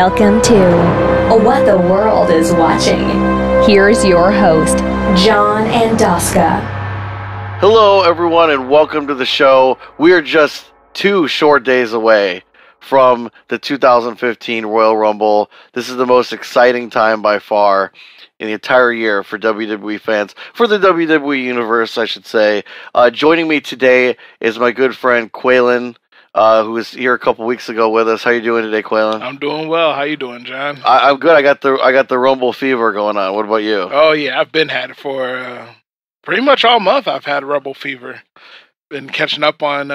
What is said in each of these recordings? Welcome to What the World is Watching. Here's your host, John Andoska. Hello, everyone, and welcome to the show. We are just 2 short days away from the 2015 Royal Rumble. This is the most exciting time by far in the entire year for WWE fans, for the WWE universe, I should say. Joining me today is my good friend Quaylen, who was here a couple weeks ago with us. How you doing today, Quaylen? I'm doing well. How you doing, John? I'm good. I got the Rumble fever going on. What about you? Oh yeah, I've been had it for pretty much all month. I've had Rumble fever. Been catching up on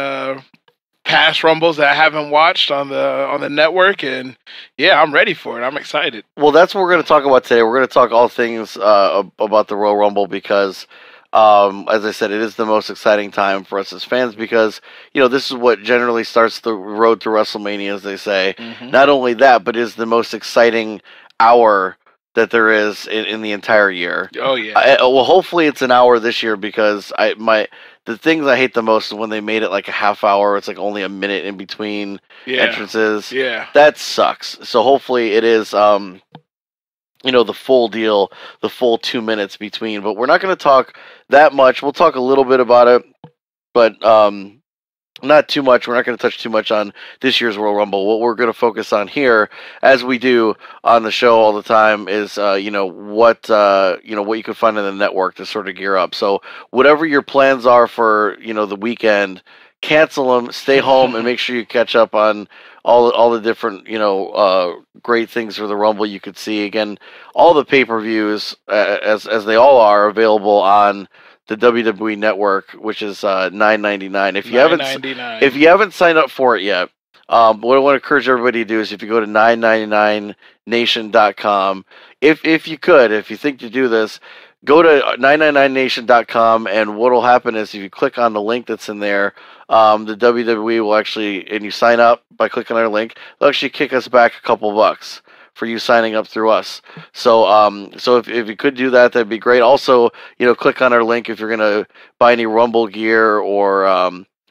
past Rumbles that I haven't watched on the network, and yeah, I'm ready for it. I'm excited. Well, that's what we're going to talk about today. We're going to talk all things about the Royal Rumble because, as I said, it is the most exciting time for us as fans because, you know, this is what generally starts the road to WrestleMania, as they say. Mm-hmm. Not only that, but it is the most exciting hour that there is in the entire year. Oh, yeah. Well, hopefully it's an hour this year because the things I hate the most is when they made it like a half hour. It's like only a minute in between entrances. Yeah. That sucks. So hopefully it is, you know, the full deal, the full 2 minutes between. But we're not going to talk that much. We'll talk a little bit about it, but not too much. We're not going to touch too much on this year's Royal Rumble. What we're going to focus on here, as we do on the show all the time, is what you can find in the network to sort of gear up. So whatever your plans are for, you know, the weekend, cancel them, stay home, and make sure you catch up on all the different, you know, great things for the Rumble you could see. Again, all the pay-per-views, as they all are, available on the WWE Network, which is $9.99. If you haven't signed up for it yet, what I want to encourage everybody to do is if you go to 999nation.com, if you think to do this, go to 999nation.com, and what will happen is if you click on the link that's in there, the WWE will actually, and you sign up by clicking on our link, they'll actually kick us back a couple bucks for you signing up through us. So if you could do that, that'd be great. Also, you know, click on our link if you're going to buy any Rumble gear or,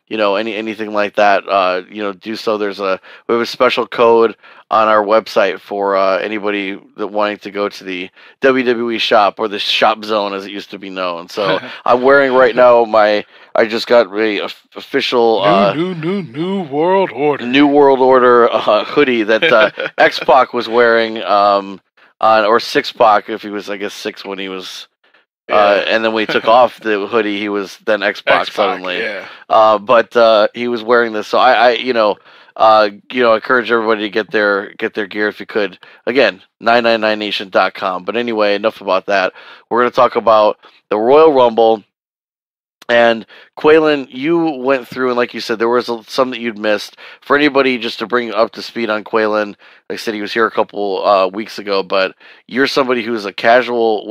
you know, anything like that. You know, do so. We have a special code on our website for anybody that wanting to go to the WWE shop, or the shop zone as it used to be known. So I'm wearing right now I just got the official New World Order hoodie that X-Pac was wearing, or 6-Pac if he was, I guess, 6 when he was. Yeah. And then when he took off the hoodie, he was then X-Pac suddenly. Yeah. But he was wearing this, so I encourage everybody to get their gear if you could. Again, 999nation.com. But anyway, enough about that. We're going to talk about the Royal Rumble. And Quaylen, you went through, and like you said, there was some that you'd missed. For anybody, just to bring up to speed on Quaylen, like I said, he was here a couple weeks ago, but you're somebody who was a casual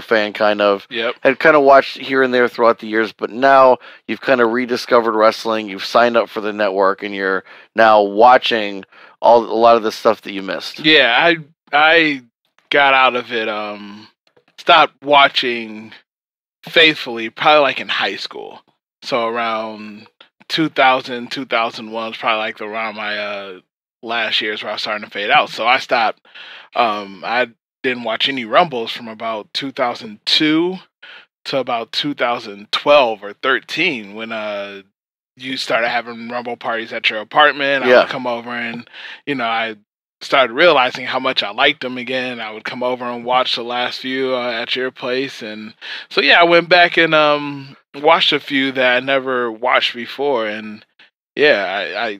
fan, kind of. Yep. Had kind of watched here and there throughout the years, but now you've kind of rediscovered wrestling. You've signed up for the network, and you're now watching a lot of the stuff that you missed. Yeah, I got out of it. Stopped watching faithfully probably like in high school, so around 2000, 2001 is probably like around my last years where I was starting to fade out, so I stopped. I didn't watch any Rumbles from about 2002 to about 2012 or 13 when you started having Rumble parties at your apartment. Yeah. I would come over and, you know, I started realizing how much I liked them again. I would come over and watch the last few at your place, and so yeah, I went back and watched a few that I never watched before, and yeah, I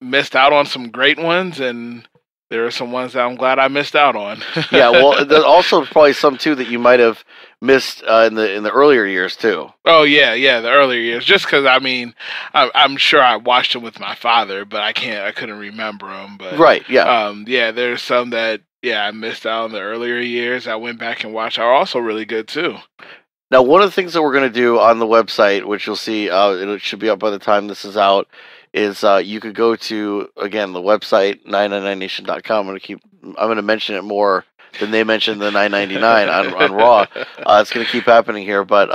missed out on some great ones, and there are some ones that I'm glad I missed out on. Yeah, well, there's also probably some too that you might have missed in the earlier years too. Oh yeah, the earlier years, just because I mean, I'm sure I watched them with my father, but I couldn't remember them. But right, yeah, there's some that I missed out on the earlier years. I went back and watched are also really good too. Now, one of the things that we're going to do on the website, which you'll see, it should be up by the time this is out, is you could go to, again, the website 999nation.com. I'm going to mention it more than they mentioned the 999 on Raw. It's going to keep happening here, but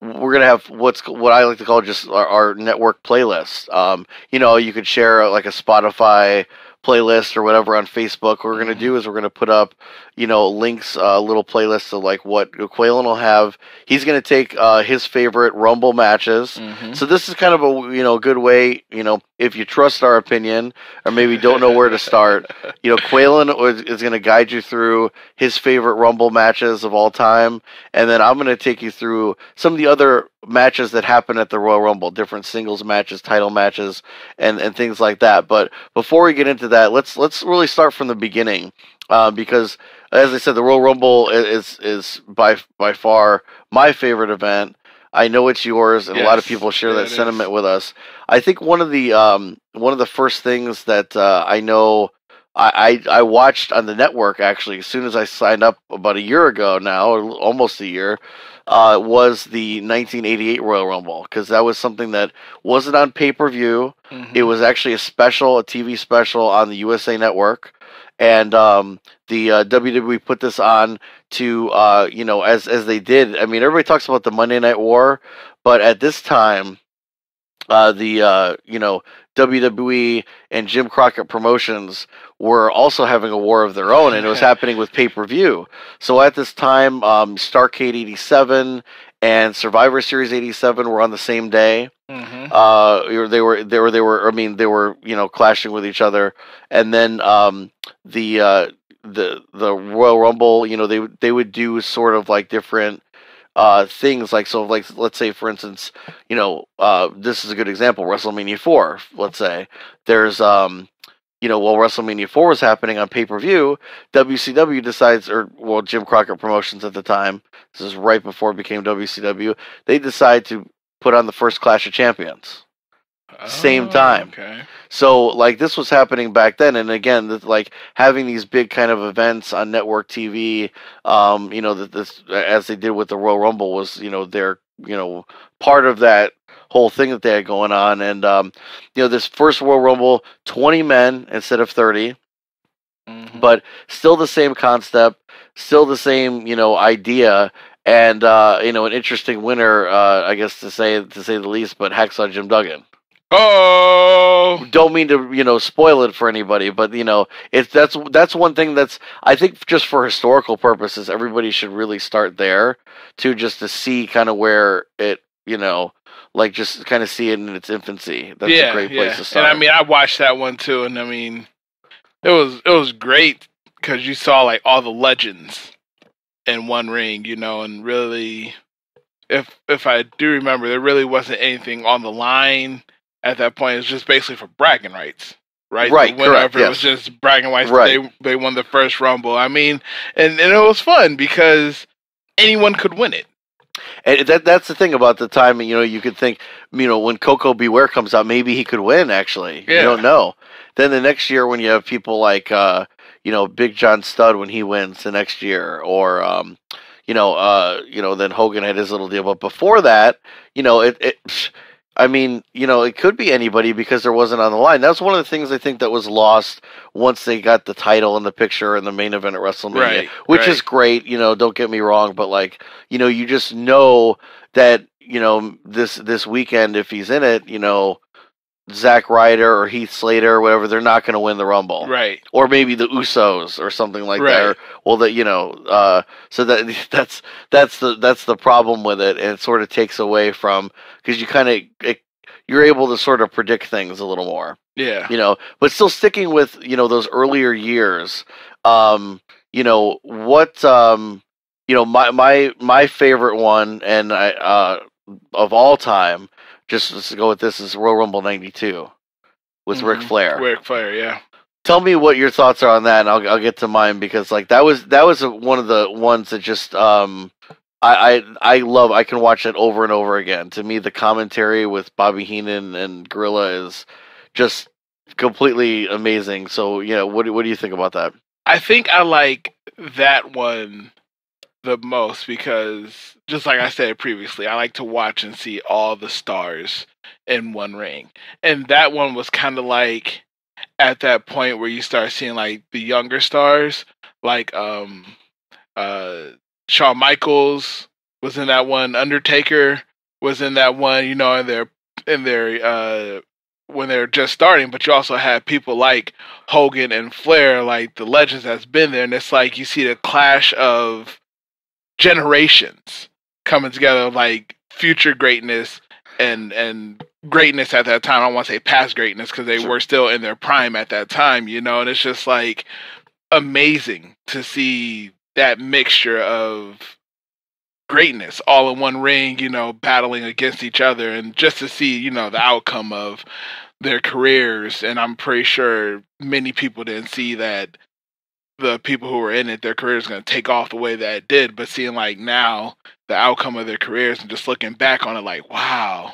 we're going to have what I like to call just our network playlist. You know, you could share like a Spotify playlist or whatever on Facebook. What we're going to do is we're going to put up, you know, links, little playlists of like what Quaylen will have. He's going to take his favorite Rumble matches. Mm-hmm. So this is kind of a, you know, good way, you know, if you trust our opinion or maybe don't know where to start, you know, Quaylen is going to guide you through his favorite Rumble matches of all time. And then I'm going to take you through some of the other matches that happen at the Royal Rumble, different singles matches, title matches, and things like that. But before we get into that, let's really start from the beginning, because as I said, the Royal Rumble is by far my favorite event. I know it's yours, and yes, a lot of people share that sentiment with us. I think one of the first things that I know I watched on the network, actually, as soon as I signed up about a year ago now, or almost a year, was the 1988 Royal Rumble, because that was something that wasn't on pay-per-view. Mm-hmm. It was actually a special, a TV special on the USA Network. And the WWE put this on to, you know, as they did. I mean, everybody talks about the Monday Night War, but at this time, you know, WWE and Jim Crockett Promotions were also having a war of their own, and it was happening with pay-per-view. So at this time, Starrcade 87 and Survivor Series 87 were on the same day. Mm-hmm. They were. I mean, they were, you know, clashing with each other. And then the Royal Rumble, you know, they would do sort of like different things, like, so like, let's say, for instance, you know, this is a good example, WrestleMania 4, let's say. There's, you know, while WrestleMania 4 was happening on pay-per-view, WCW decides, or, well, Jim Crockett Promotions at the time, this is right before it became WCW, they decide to put on the first Clash of Champions. Oh, same time. Okay. So, like, this was happening back then, and again, like, having these big kind of events on network TV, you know, that this, as they did with the Royal Rumble, was, you know, their, you know, part of that whole thing that they had going on. And, you know, this first Royal Rumble, 20 men instead of 30, mm-hmm. but still the same concept, still the same, you know, idea. And, you know, an interesting winner, I guess, to say the least, but Hacksaw Jim Duggan. Oh, don't mean to, you know, spoil it for anybody, but, you know, it's, that's one thing that's, I think, just for historical purposes, everybody should really start there to see kind of where it, you know, like, just kind of see it in its infancy. That's a great place to start. And I mean, I watched that one too. And I mean, it was great because you saw like all the legends in one ring, you know, and really, if I do remember, there really wasn't anything on the line. At that point, it's just basically for bragging rights, right? Right, correct. Yes. It was just bragging rights. Right. They won the first Rumble. I mean, and it was fun because anyone could win it. And that's the thing about the time. You know, you could think, you know, when Coco Beware comes out, maybe he could win. Actually, you don't know. Then the next year, when you have people like, you know, Big John Studd, when he wins the next year, or you know, then Hogan had his little deal. But before that, you know, I mean, you know, it could be anybody because there wasn't on the line. That's one of the things I think that was lost once they got the title and the picture and the main event at WrestleMania, which is great. You know, don't get me wrong, but like, you know, you just know that, you know, this weekend, if he's in it, you know, Zack Ryder or Heath Slater or whatever, they're not going to win the Rumble. Right. Or maybe the Usos or something like that. Or, well, that, you know, so that's the problem with it. And it sort of takes away from, because you kind of, you're able to sort of predict things a little more. Yeah. You know, but still sticking with, you know, those earlier years, you know, what, you know, my favorite one, and I, of all time, just to go with this, is Royal Rumble 92 with Ric Flair. Ric Flair, yeah. Tell me what your thoughts are on that, and I'll get to mine, because like that was one of the ones that just I love. I can watch it over and over again. To me, the commentary with Bobby Heenan and Gorilla is just completely amazing. So yeah, what do you think about that? I think I like that one the most because, just like I said previously, I like to watch and see all the stars in one ring. And that one was kind of like at that point where you start seeing like the younger stars, like Shawn Michaels was in that one, Undertaker was in that one, you know, in their when they were just starting, but you also had people like Hogan and Flair, like the legends that's been there, and it's like you see the clash of generations coming together, like future greatness and greatness at that time. I don't want to say past greatness because they were still in their prime at that time, you know, and it's just like amazing to see that mixture of greatness all in one ring, you know, battling against each other, and just to see, you know, the outcome of their careers. And I'm pretty sure many people didn't see that the people who were in it, their careers going to take off the way that it did, but seeing like now the outcome of their careers and just looking back on it like, wow,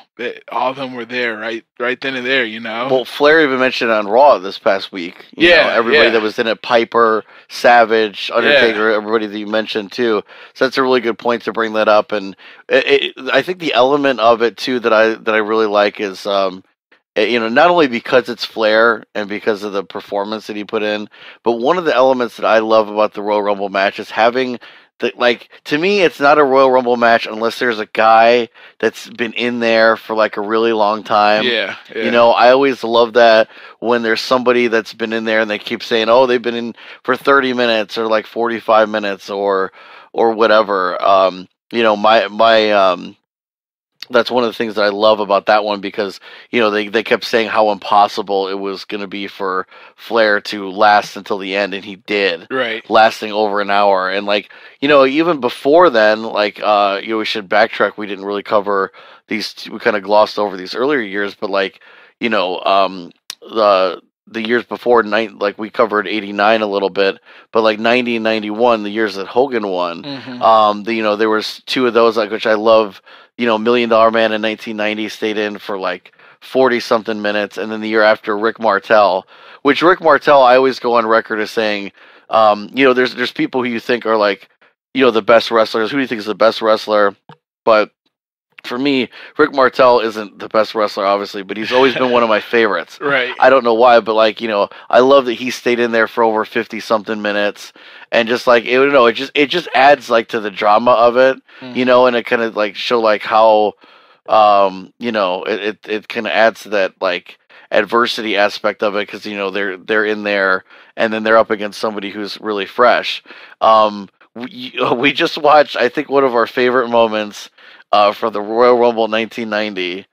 all of them were there right then and there, you know. Well, Flair even mentioned on Raw this past week, you know, everybody that was in it, Piper, Savage, Undertaker, everybody that you mentioned too. So that's a really good point to bring that up. And I think the element of it too that I really like is, you know, not only because it's Flair and because of the performance that he put in, but one of the elements that I love about the Royal Rumble match is having the, like, to me, it's not a Royal Rumble match unless there's a guy that's been in there for like a really long time. Yeah. You know, I always love that when there's somebody that's been in there and they keep saying, oh, they've been in for 30 minutes or like 45 minutes or whatever. You know, that's one of the things that I love about that one, because, you know, they kept saying how impossible it was going to be for Flair to last until the end, and he did, right? Lasting over an hour. And, like, you know, even before then, like, you know, we should backtrack. We didn't really cover these. We kind of glossed over these earlier years, but, like, you know, the years before, like, we covered 89 a little bit, but like 90 and 91, the years that Hogan won, you know, there was two of those, like, which I love, you know, $1 Million Man in 1990 stayed in for like 40 something minutes. And then the year after, Rick Martel, which Rick Martel, I always go on record as saying, you know, there's people who you think are like, you know, the best wrestlers. Who do you think is the best wrestler? But for me, Rick Martel isn't the best wrestler, obviously, but he's always been one of my favorites. Right. I don't know why, but, like, you know, I love that he stayed in there for over 50-something minutes. And just, like, you know, it just adds, like, to the drama of it, you know, and it kind of, like, show, like, how, you know, it kind of adds to that, like, adversity aspect of it, because, you know, they're in there, and then they're up against somebody who's really fresh. We just watched, I think, one of our favorite moments from the Royal Rumble 1990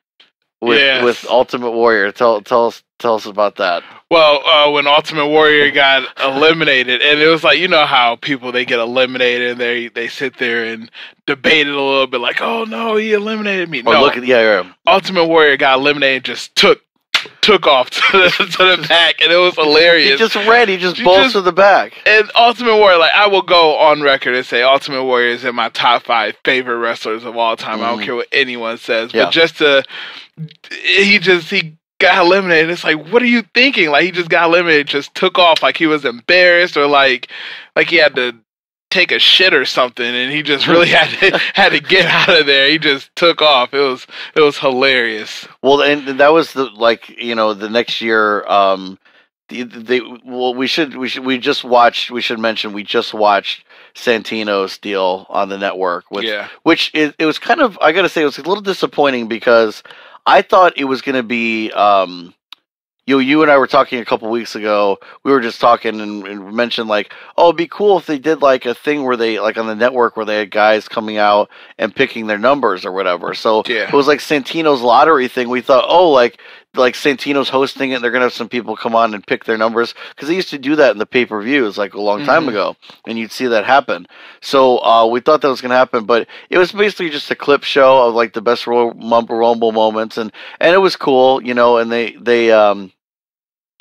with Ultimate Warrior. Tell us about that. Well, when Ultimate Warrior got eliminated, and it was like, you know how people, they get eliminated and they sit there and debate it a little bit, like, oh no, he eliminated me. Ultimate Warrior got eliminated and just took off to the back, and it was hilarious. He just bolts to the back. And Ultimate Warrior, like, I will go on record and say Ultimate Warrior is in my top 5 favorite wrestlers of all time. I don't care what anyone says, but he got eliminated. It's like, what are you thinking? Like, he just got eliminated, just took off, like he was embarrassed, or like he had to take a shit or something, and he just really had to get out of there. He just took off. It was hilarious. Well, and that was the next year. We just watched Santino's deal on the network, which it was kind of, I gotta say, it was a little disappointing, because I thought it was gonna be. You and I were talking a couple weeks ago. We were just talking and mentioned, like, oh, it'd be cool if they did, like, a thing where they, like, on the network where they had guys coming out and picking their numbers or whatever. So it was like Santino's lottery thing. We thought, oh, like Santino's hosting it, and they're going to have some people come on and pick their numbers, because they used to do that in the pay-per-views, like, a long time ago, and you'd see that happen. So we thought that was going to happen, but it was basically just a clip show of, like, the best Royal Rumble moments, and it was cool, you know, and they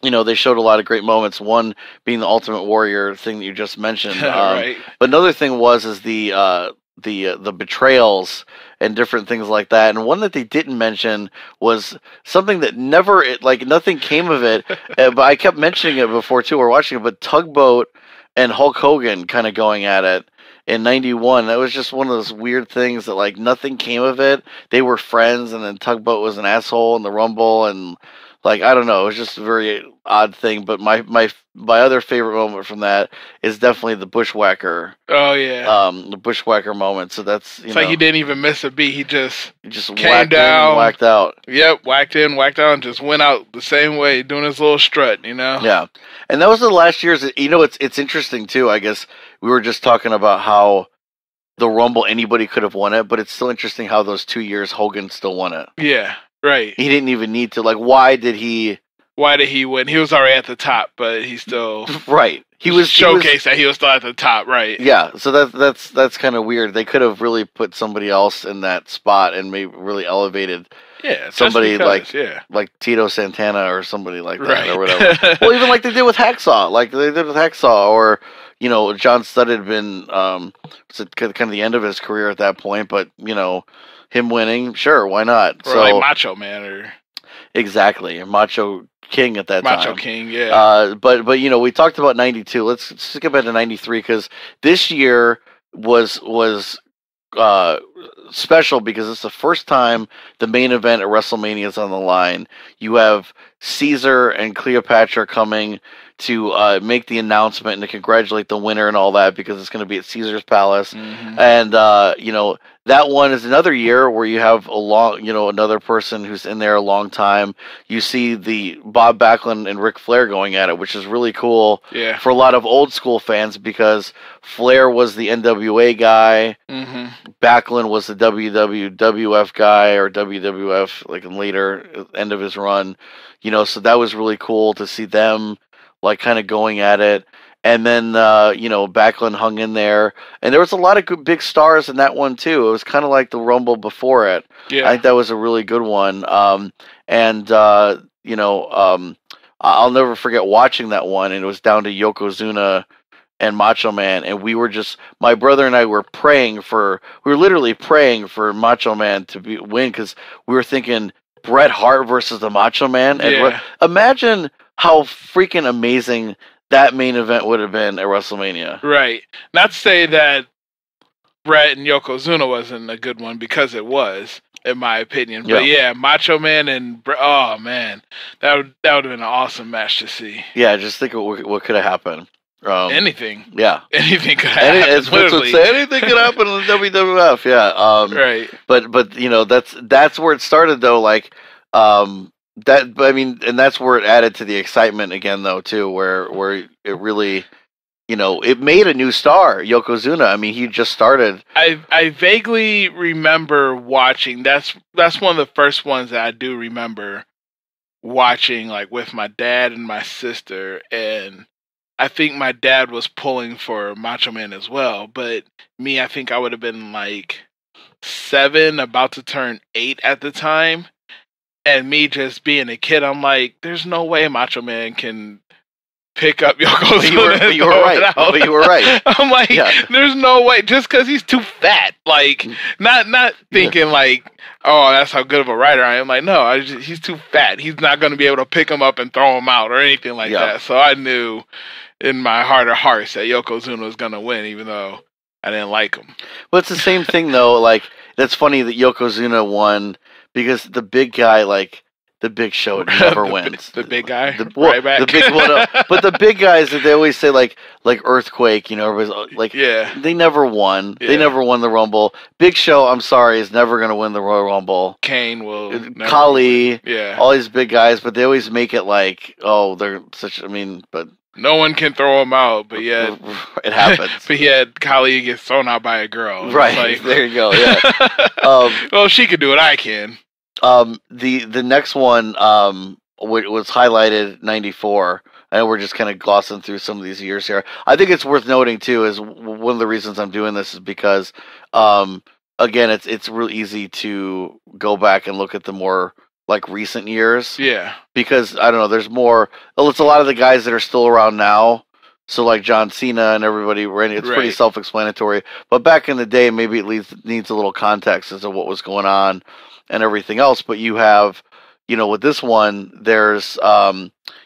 you know, they showed a lot of great moments, one being the Ultimate Warrior thing that you just mentioned. Right. But another thing was the betrayals and different things like that. And one that they didn't mention was something that never, nothing came of it, but I kept mentioning it before too, we're watching it, but Tugboat and Hulk Hogan kind of going at it in 91. That was just one of those weird things that, like, nothing came of it. They were friends, and then Tugboat was an asshole in the Rumble, and Like, I don't know. It was just a very odd thing. But my other favorite moment from that is definitely the bushwhacker. Oh, yeah. The bushwhacker moment. So that's, you know. It's like he didn't even miss a beat. He just whacked down, in and whacked out. Yep, whacked in, whacked out, and just went out the same way, doing his little strut, you know? Yeah. And that was the last year's, you know, it's interesting, too. I guess we were just talking about how the Rumble, anybody could have won it, but it's still interesting how those 2 years Hogan still won it. Yeah. Right. He didn't even need to. Like, why did he? Why did he win? He was already at the top, but he still. Right. He was showcased that he was still at the top. Right. Yeah. So that's kind of weird. They could have really put somebody else in that spot and maybe really elevated. Yeah. Somebody because, like Tito Santana or somebody like that or whatever. Well, even like they did with Hacksaw, or. You know, John Studd had been kind of the end of his career at that point, but, you know, him winning, sure, why not? Or so, like Macho Man. Exactly, Macho King at that time. Macho King, yeah. But you know, we talked about 92. Let's skip ahead to 93, because this year was special because it's the first time the main event at WrestleMania is on the line. You have Caesar and Cleopatra coming to make the announcement and to congratulate the winner and all that, because it's going to be at Caesar's Palace. Mm-hmm. And, you know, that one is another year where you have another person who's in there a long time. You see the Bob Backlund and Ric Flair going at it, which is really cool for a lot of old school fans, because Flair was the NWA guy. Mm-hmm. Backlund was the WWF guy, or WWF, like later end of his run, you know, so that was really cool to see them, like, kind of going at it. And then, you know, Backlund hung in there. And there was a lot of good, big stars in that one, too. It was kind of like the Rumble before it. Yeah. I think that was a really good one. I'll never forget watching that one. And it was down to Yokozuna and Macho Man. And we were just, my brother and I were literally praying for Macho Man to win. Because we were thinking Bret Hart versus the Macho Man. And imagine how freaking amazing that main event would have been at WrestleMania. Right. Not to say that Bret and Yokozuna wasn't a good one, because it was, in my opinion. But yeah, Macho Man and Bret, oh man, that would have been an awesome match to see. Yeah, just think of what could have happened. Anything. Yeah. Anything could happen. Anything could happen in the WWF. Yeah. Right. But you know, that's where it started, though. Like, and that's where it added to the excitement again, though, too, where it really, you know, it made a new star, Yokozuna. I mean, he just started. I vaguely remember watching. That's one of the first ones that I do remember watching, like, with my dad and my sister, and I think my dad was pulling for Macho Man as well. But me, I think I would have been like 7, about to turn 8 at the time. And me just being a kid, I'm like, there's no way Macho Man can pick up Yokozuna. You were right. I'm like, there's no way, just because he's too fat. Like, not thinking like, oh, that's how good of a writer I am. Like, no, he's too fat. He's not going to be able to pick him up and throw him out or anything like that. So I knew in my heart of hearts that Yokozuna was going to win, even though I didn't like him. Well, it's the same thing, though. Like, that's funny that Yokozuna won, because the big guy, like the Big Show, never wins. The big guy, but the big guys that they always say, like Earthquake, you know, they never won. Yeah. They never won the Rumble. Big Show, I'm sorry, is never going to win the Royal Rumble. Kane will. Kali, all these big guys, but they always make it like, oh, they're such. I mean, but no one can throw him out. But yeah, it happens. But yeah, Kali gets thrown out by a girl. Right, like, there you go. Yeah. Well, if she could do it, I can. The next one was highlighted 94. I know we're just kind of glossing through some of these years here. I think it's worth noting, too, is one of the reasons I'm doing this is because, again, it's real easy to go back and look at the more, like, recent years. Yeah. Because, I don't know, there's more. It's a lot of the guys that are still around now. So, like, John Cena and everybody, it's pretty self-explanatory. But back in the day, maybe it needs a little context as to what was going on and everything else. But you have, you know, with this one, there's, you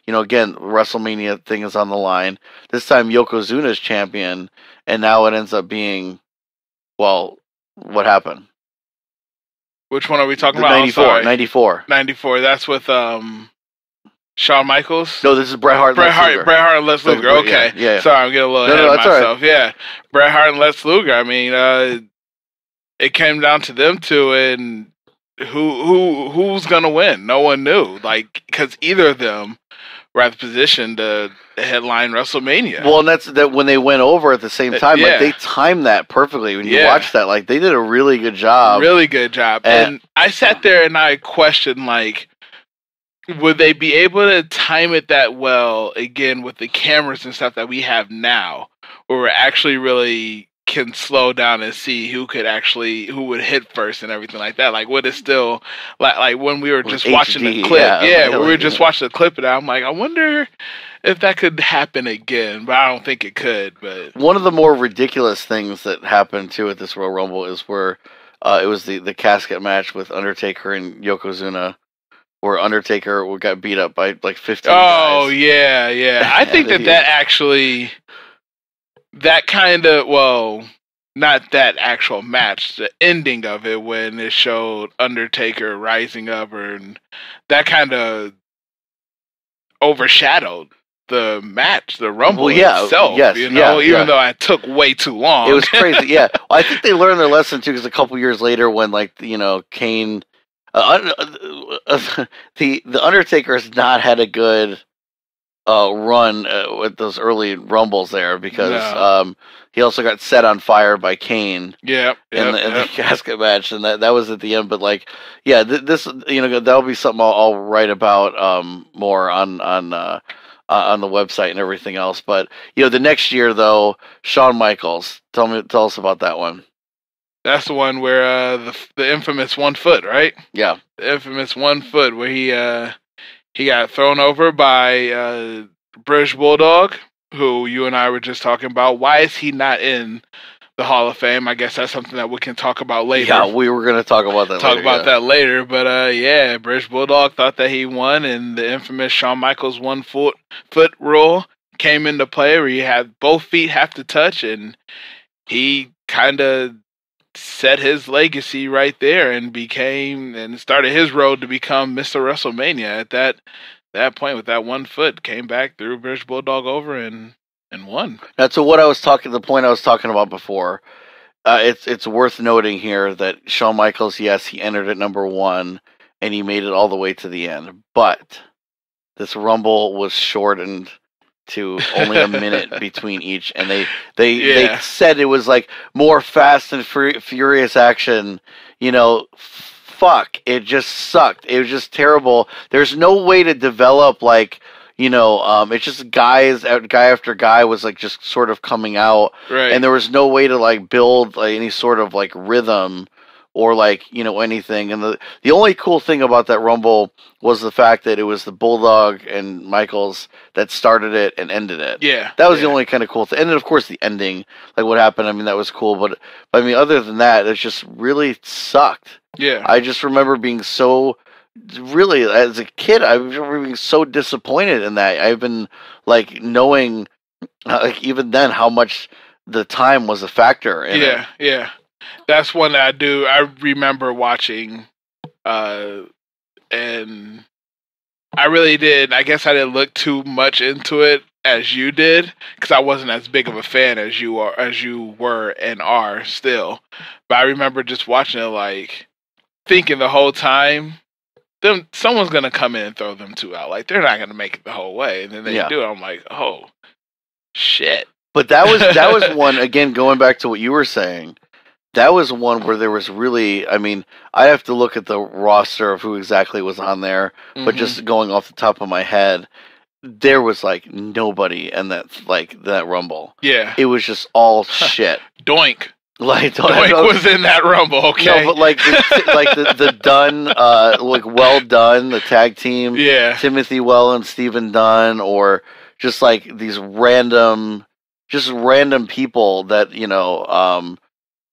know, again, WrestleMania thing is on the line. This time, Yokozuna's champion, and now it ends up being, well, what happened? Which one are we talking about? 94. That's with Shawn Michaels? No, this is Bret Hart. Bret Hart and Lex Luger. Okay. Yeah. Sorry, I'm getting a little ahead of myself. Right. Yeah. Bret Hart and Lex Luger. I mean, it came down to them two, and who's gonna win? No one knew, like, because either of them were at the position to headline WrestleMania. Well, and that's when they went over at the same time. Yeah. Like, they timed that perfectly. When you watch that, like, they did a really good job. Really good job. And I sat there and I questioned, like, would they be able to time it that well again with the cameras and stuff that we have now, where we're actually really can slow down and see who would hit first and everything like that. Like, what is still like when we were just watching the clip. Yeah, we were just watching the clip, and I'm like, I wonder if that could happen again, but I don't think it could. But one of the more ridiculous things that happened too at this Royal Rumble is where it was the casket match with Undertaker and Yokozuna, where Undertaker got beat up by like 15 guys. Oh yeah, yeah. I think that actually. That kind of, well, not that actual match, the ending of it when it showed Undertaker rising up, and that kind of overshadowed the match, the Rumble itself. Yes, you know, even though it took way too long. It was crazy, yeah. Well, I think they learned their lesson, too, because a couple years later when, like, you know, Kane... the Undertaker has not had a good... run with those early Rumbles there, because he also got set on fire by Kane in the casket match, and that was at the end. But like, yeah, this, you know, that'll be something I'll write about more on the website and everything else. But you know, the next year though, Shawn Michaels, tell us about that one. That's the one where the infamous 1 foot, right? Yeah, the infamous 1 foot where he got thrown over by British Bulldog, who you and I were just talking about. Why is he not in the Hall of Fame? I guess that's something that we can talk about later. Yeah, we were going to talk about that later. But, yeah, British Bulldog thought that he won, and the infamous Shawn Michaels 1 foot rule came into play, where you have both feet have to touch, and he kind of set his legacy right there and started his road to become Mr. WrestleMania at that point with that 1 foot. Came back, threw British Bulldog over and won. That's what I was talking about before. It's worth noting here that Shawn Michaels, yes, he entered at number one and he made it all the way to the end, but this Rumble was shortened to only a minute between each, and they said it was like more Fast and Furious action. You know, fuck, it just sucked. It was just terrible. There's no way to develop, like, you know, it's just guy after guy was like just sort of coming out, right? And there was no way to like build like any sort of like rhythm or like, you know, anything. And the only cool thing about that Rumble was the fact that it was the Bulldog and Michaels that started it and ended it. Yeah. That was the only kind of cool thing. And then, of course, the ending, like what happened, I mean, that was cool. But I mean, other than that, it just really sucked. Yeah. I just remember being so... Really, as a kid, I remember being so disappointed in that. I've been, like, knowing, like, even then, how much the time was a factor in it. Yeah. That's one that I do. I remember watching, and I really did. I guess I didn't look too much into it as you did, because I wasn't as big of a fan as you are, as you were and are still. But I remember just watching it, like thinking the whole time, someone's gonna come in and throw them two out. Like, they're not gonna make it the whole way, and then they do. I'm like, oh shit! But that was one again. Going back to what you were saying. That was one where there was really, I mean, I have to look at the roster of who exactly was on there, but just going off the top of my head, there was like nobody in that Rumble. Yeah. It was just all shit. Doink. Like, Doink was in that Rumble, okay. No, but like the Dunn, like Well Dunn, the tag team. Yeah. Timothy Well and Stephen Dunn, or just like these random people that, you know,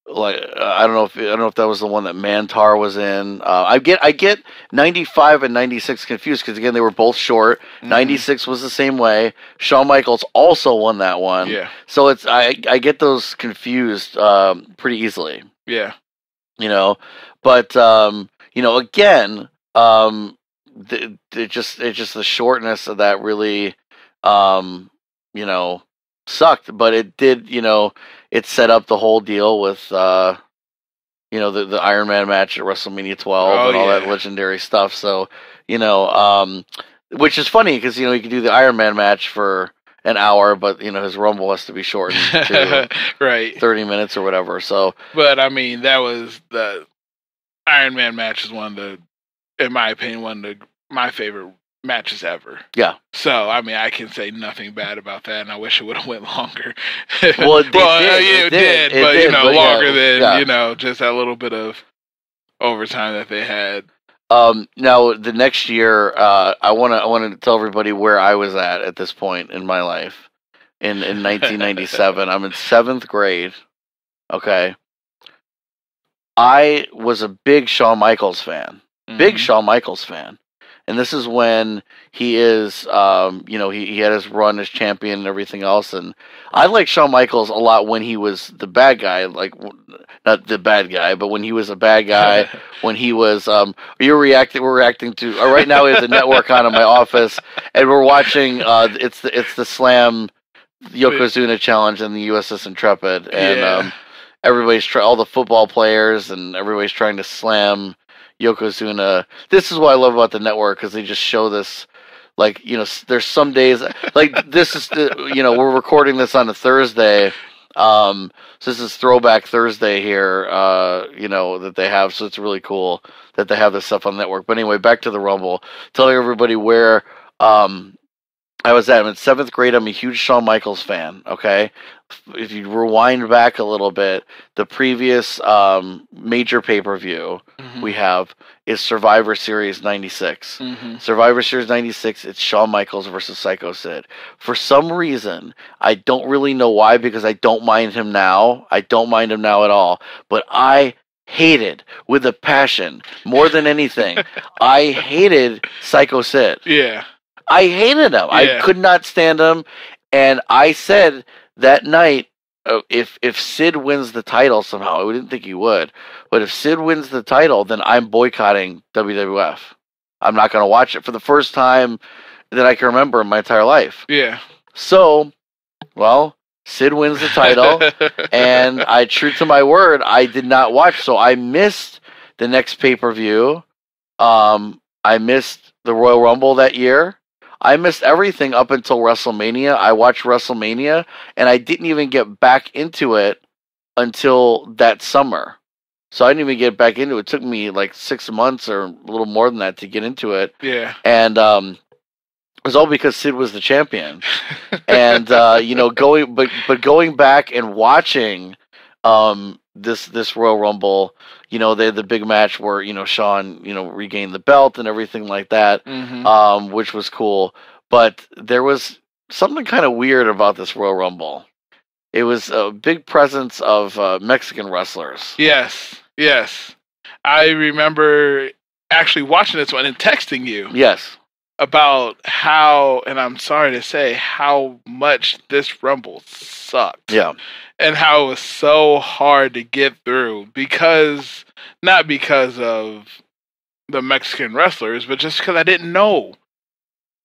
like I don't know if that was the one that Mantar was in. I get 95 and 96 confused, because again they were both short. 96 was the same way. Shawn Michaels also won that one. Yeah. So it's I get those confused pretty easily. Yeah. You know, but you know, again, it just the shortness of that really, you know, sucked. But it did, you know, it set up the whole deal with, you know, the Iron Man match at WrestleMania 12 and all that legendary stuff. So, you know, which is funny because, you know, you can do the Iron Man match for an hour, but, you know, his Rumble has to be shortened to right 30 minutes or whatever. So, but I mean, that was the Iron Man match is one of the, in my opinion, one of the, my favorite matches ever. Yeah. So, I mean, I can say nothing bad about that, and I wish it would have went longer. Well, it did, but longer than you know, just that little bit of overtime that they had. Now the next year, I want to tell everybody where I was at this point in my life in 1997. I'm in 7th grade. Okay. I was a big Shawn Michaels fan, And this is when he is, you know, he had his run as champion and everything else. And I liked Shawn Michaels a lot when he was the bad guy, like not the bad guy, but when he was a bad guy, when he was, we're reacting to, right now he has a network on in my office and we're watching, it's the Slam Yokozuna challenge and the USS Intrepid. And, everybody's all the football players and everybody's trying to slam Yokozuna. This is what I love about the network, because they just show this, like, you know, there's some days, like, this is, you know, we're recording this on a Thursday, so this is Throwback Thursday here, you know, that they have, so it's really cool that they have this stuff on the network. But anyway, back to the Rumble, telling everybody where I was at. I'm in 7th grade, I'm a huge Shawn Michaels fan, okay? If you rewind back a little bit, the previous major pay-per-view we have is Survivor Series 96. Survivor Series 96, it's Shawn Michaels versus Psycho Sid. For some reason, I don't really know why, because I don't mind him now. I don't mind him now at all. But I hated, with a passion, more than anything, I hated Psycho Sid. Yeah. I hated him. Yeah. I could not stand him. And I said that night, if Sid wins the title somehow, I didn't think he would, but if Sid wins the title, then I'm boycotting WWF. I'm not going to watch it for the first time that I can remember in my entire life. Yeah. So, well, Sid wins the title, and I, true to my word, I did not watch. So I missed the next pay-per-view. I missed the Royal Rumble that year. I missed everything up until WrestleMania. I watched WrestleMania, and I didn't even get back into it until that summer. So I didn't even get back into it. It took me like 6 months or a little more than that to get into it. Yeah. And it was all because Sid was the champion. And, you know, going back and watching this Royal Rumble, you know, they had the big match where, you know, Shawn, you know, regained the belt and everything like that, which was cool. But there was something kind of weird about this Royal Rumble. It was a big presence of Mexican wrestlers. Yes. I remember actually watching this one and texting you. Yes. About how, and I'm sorry to say, how much this Rumble sucked. Yeah. And how it was so hard to get through because, not because of the Mexican wrestlers, but just because I didn't know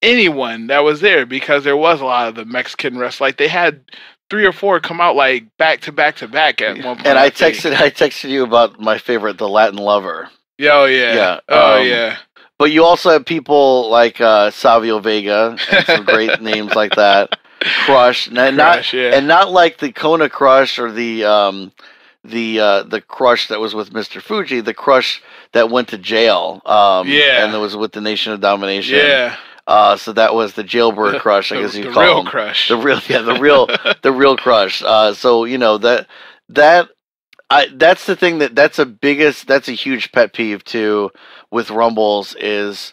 anyone that was there, because there was a lot of the Mexican wrestlers. Like, they had 3 or 4 come out like back to back at one point. And I texted you about my favorite, The Latin Lover. Oh, yeah. But you also have people like Savio Vega and some great names like that. Crush, and not like the Kona Crush or the Crush that was with Mr. Fuji. The Crush that went to jail, and that was with the Nation of Domination. Yeah. So that was the jailbird Crush, I guess you call him. The real Crush. So you know that's the thing that's a huge pet peeve too with Rumbles is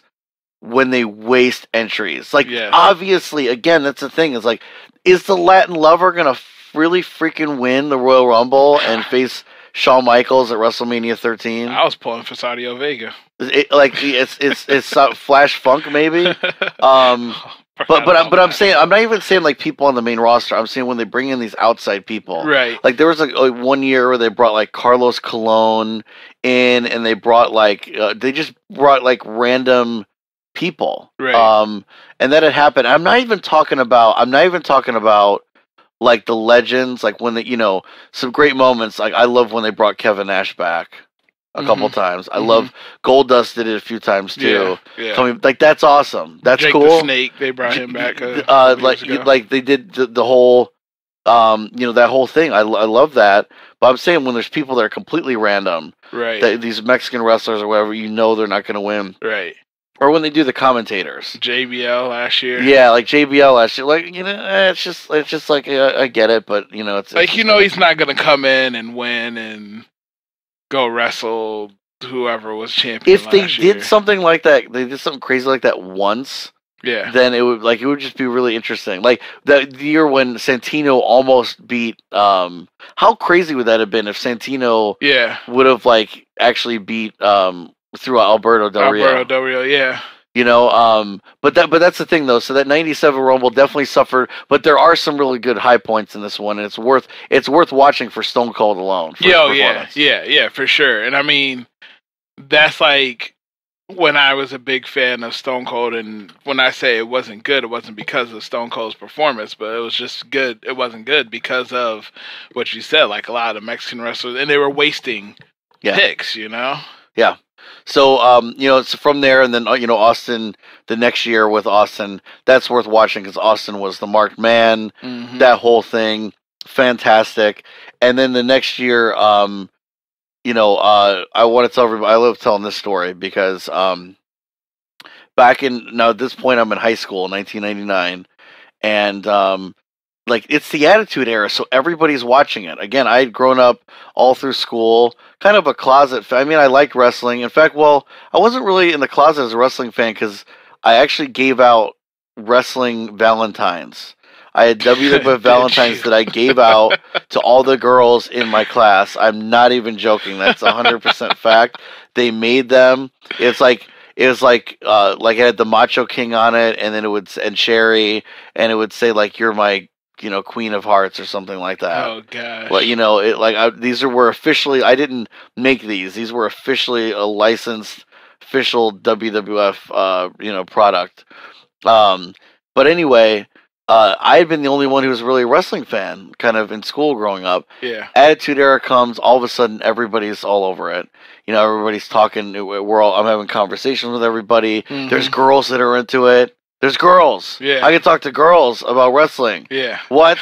when they waste entries. Like, obviously, again, that's the thing. It's like, is the Latin Lover going to really freaking win the Royal Rumble and face Shawn Michaels at WrestleMania 13? I was pulling for Savio Vega. It's Flash Funk, maybe? But I'm saying, I'm not even saying like people on the main roster. I'm saying when they bring in these outside people, right? Like there was like one year where they brought like Carlos Colon in, and they brought like random people. Right. And that had happened. I'm not even talking about like the legends, like when the, you know, some great moments. Like I love when they brought Kevin Nash back a couple times. I love Goldust did it a few times too. Yeah. Coming, like that's awesome. That's Jake cool. The Snake, they brought him back. Like they did the whole, you know, that whole thing. I love that. But I'm saying when there's people that are completely random, right? These Mexican wrestlers or whatever, you know, they're not going to win, right? Or when they do the commentators, JBL last year, like you know, it's just like I get it, but you know, it's like you know, he's not gonna come in and win and go wrestle whoever was champion. If they did something like that, they did something crazy like that once, yeah, then it would just be really interesting. Like the year when Santino almost beat, how crazy would that have been if Santino, would have like actually beat, through Alberto Del Rio, yeah. You know, but that's the thing though. So that 97 Rumble definitely suffered, but there are some really good high points in this one, and it's worth watching for Stone Cold alone. Yeah, for sure. And I mean, that's like when I was a big fan of Stone Cold, and when I say it wasn't good, it wasn't because of Stone Cold's performance, but it was just good. It wasn't good because of what you said, like a lot of Mexican wrestlers, and they were wasting picks, you know. Yeah. So, you know, it's from there, and then, you know, Austin, the next year with Austin, that's worth watching because Austin was the marked man, that whole thing, fantastic. And then the next year, you know, I want to tell everybody, I love telling this story because now at this point I'm in high school, 1999, and like it's the Attitude Era, so everybody's watching it. Again, I had grown up all through school, kind of a closet fan. I mean, I liked wrestling. In fact, well, I wasn't really in the closet as a wrestling fan because I actually gave out wrestling Valentines. I had WWF Valentines that I gave out to all the girls in my class. I'm not even joking. That's 100% fact. They made them. It was like it had the Macho King on it, and then and Sherry, and it would say like, "You're my, you know, Queen of Hearts" or something like that. Oh gosh! Like, you know, these were officially. I didn't make these. These were officially a licensed, official WWF, you know, product. But anyway, I had been the only one who was really a wrestling fan, kind of in school growing up. Yeah. Attitude Era comes. All of a sudden, everybody's all over it. You know, everybody's talking. I'm having conversations with everybody. Mm-hmm. There's girls that are into it. There's girls. Yeah. I can talk to girls about wrestling. Yeah. What?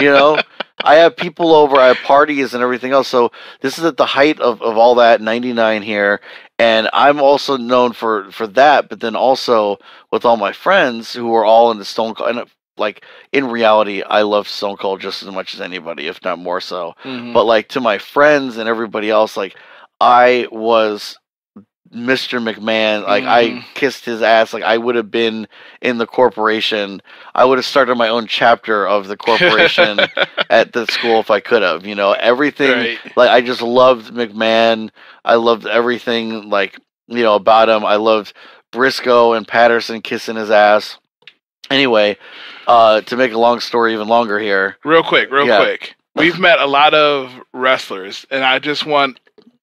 You know, I have people over, I have parties and everything else. So this is at the height of all that, 99 here. And I'm also known for that, but then also with all my friends who are all into Stone Cold. And like in reality, I love Stone Cold just as much as anybody, if not more so. Mm-hmm. But like to my friends and everybody else, like I was Mr. McMahon, like I kissed his ass. Like I would have been in the corporation. I would have started my own chapter of the corporation at the school if I could have, you know, everything. Right. Like I just loved McMahon. I loved everything, like, you know, about him. I loved Briscoe and Patterson kissing his ass. Anyway, to make a long story even longer here. Real quick. We've met a lot of wrestlers, and I just want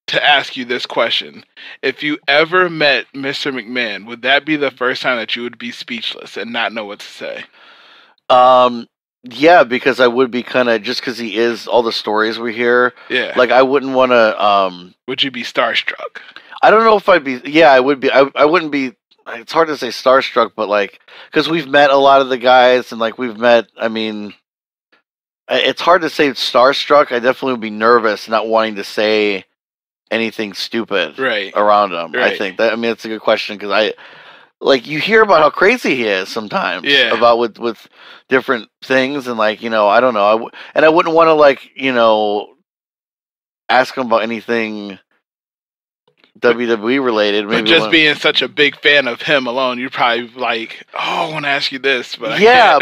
to ask you this question. If you ever met Mr. McMahon, would that be the first time that you would be speechless and not know what to say? Yeah, because I would be kind of, just because he is, all the stories we hear. Yeah. Like I wouldn't want to, would you be starstruck? I don't know if I'd be, I would be, I wouldn't be, it's hard to say starstruck, but like, because we've met a lot of the guys and like we've met, I mean, it's hard to say starstruck. I definitely would be nervous, not wanting to say anything stupid around him. Right. I think that, I mean, it's a good question because I like, you hear about how crazy he is sometimes about with different things, and like, you know, I don't know, and I wouldn't want to, like, you know, ask him about anything WWE related. Maybe just being such a big fan of him alone, you're probably like, oh, I want to ask you this, but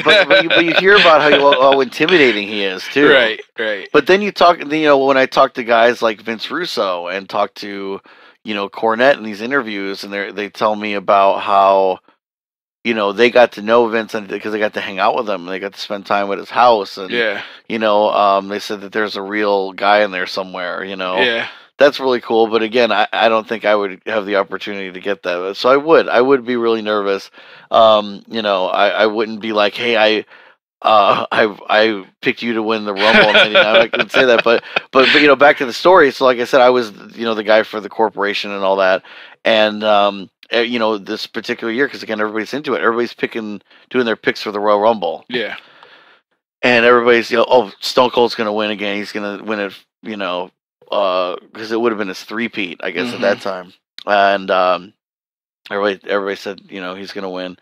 but you hear about how intimidating he is too, right? But then you talk, you know, when I talk to guys like Vince Russo and talk to, you know, Cornette in these interviews, and they tell me about how, you know, they got to know Vince because they got to hang out with him and they got to spend time at his house, and you know, they said that there's a real guy in there somewhere, you know. that's really cool. But again, I don't think I would have the opportunity to get that. So I would be really nervous. You know, I wouldn't be like, hey, I picked you to win the Rumble. And, you know, I couldn't say that, but, you know, back to the story. So like I said, I was, you know, the guy for the corporation and all that. And, you know, this particular year, cause again, everybody's into it. Everybody's doing their picks for the Royal Rumble. Yeah. And everybody's, you know, oh, Stone Cold's going to win again. He's going to win it, you know, cause it would have been his three-peat, I guess, at that time. And, everybody said, you know, he's going to win.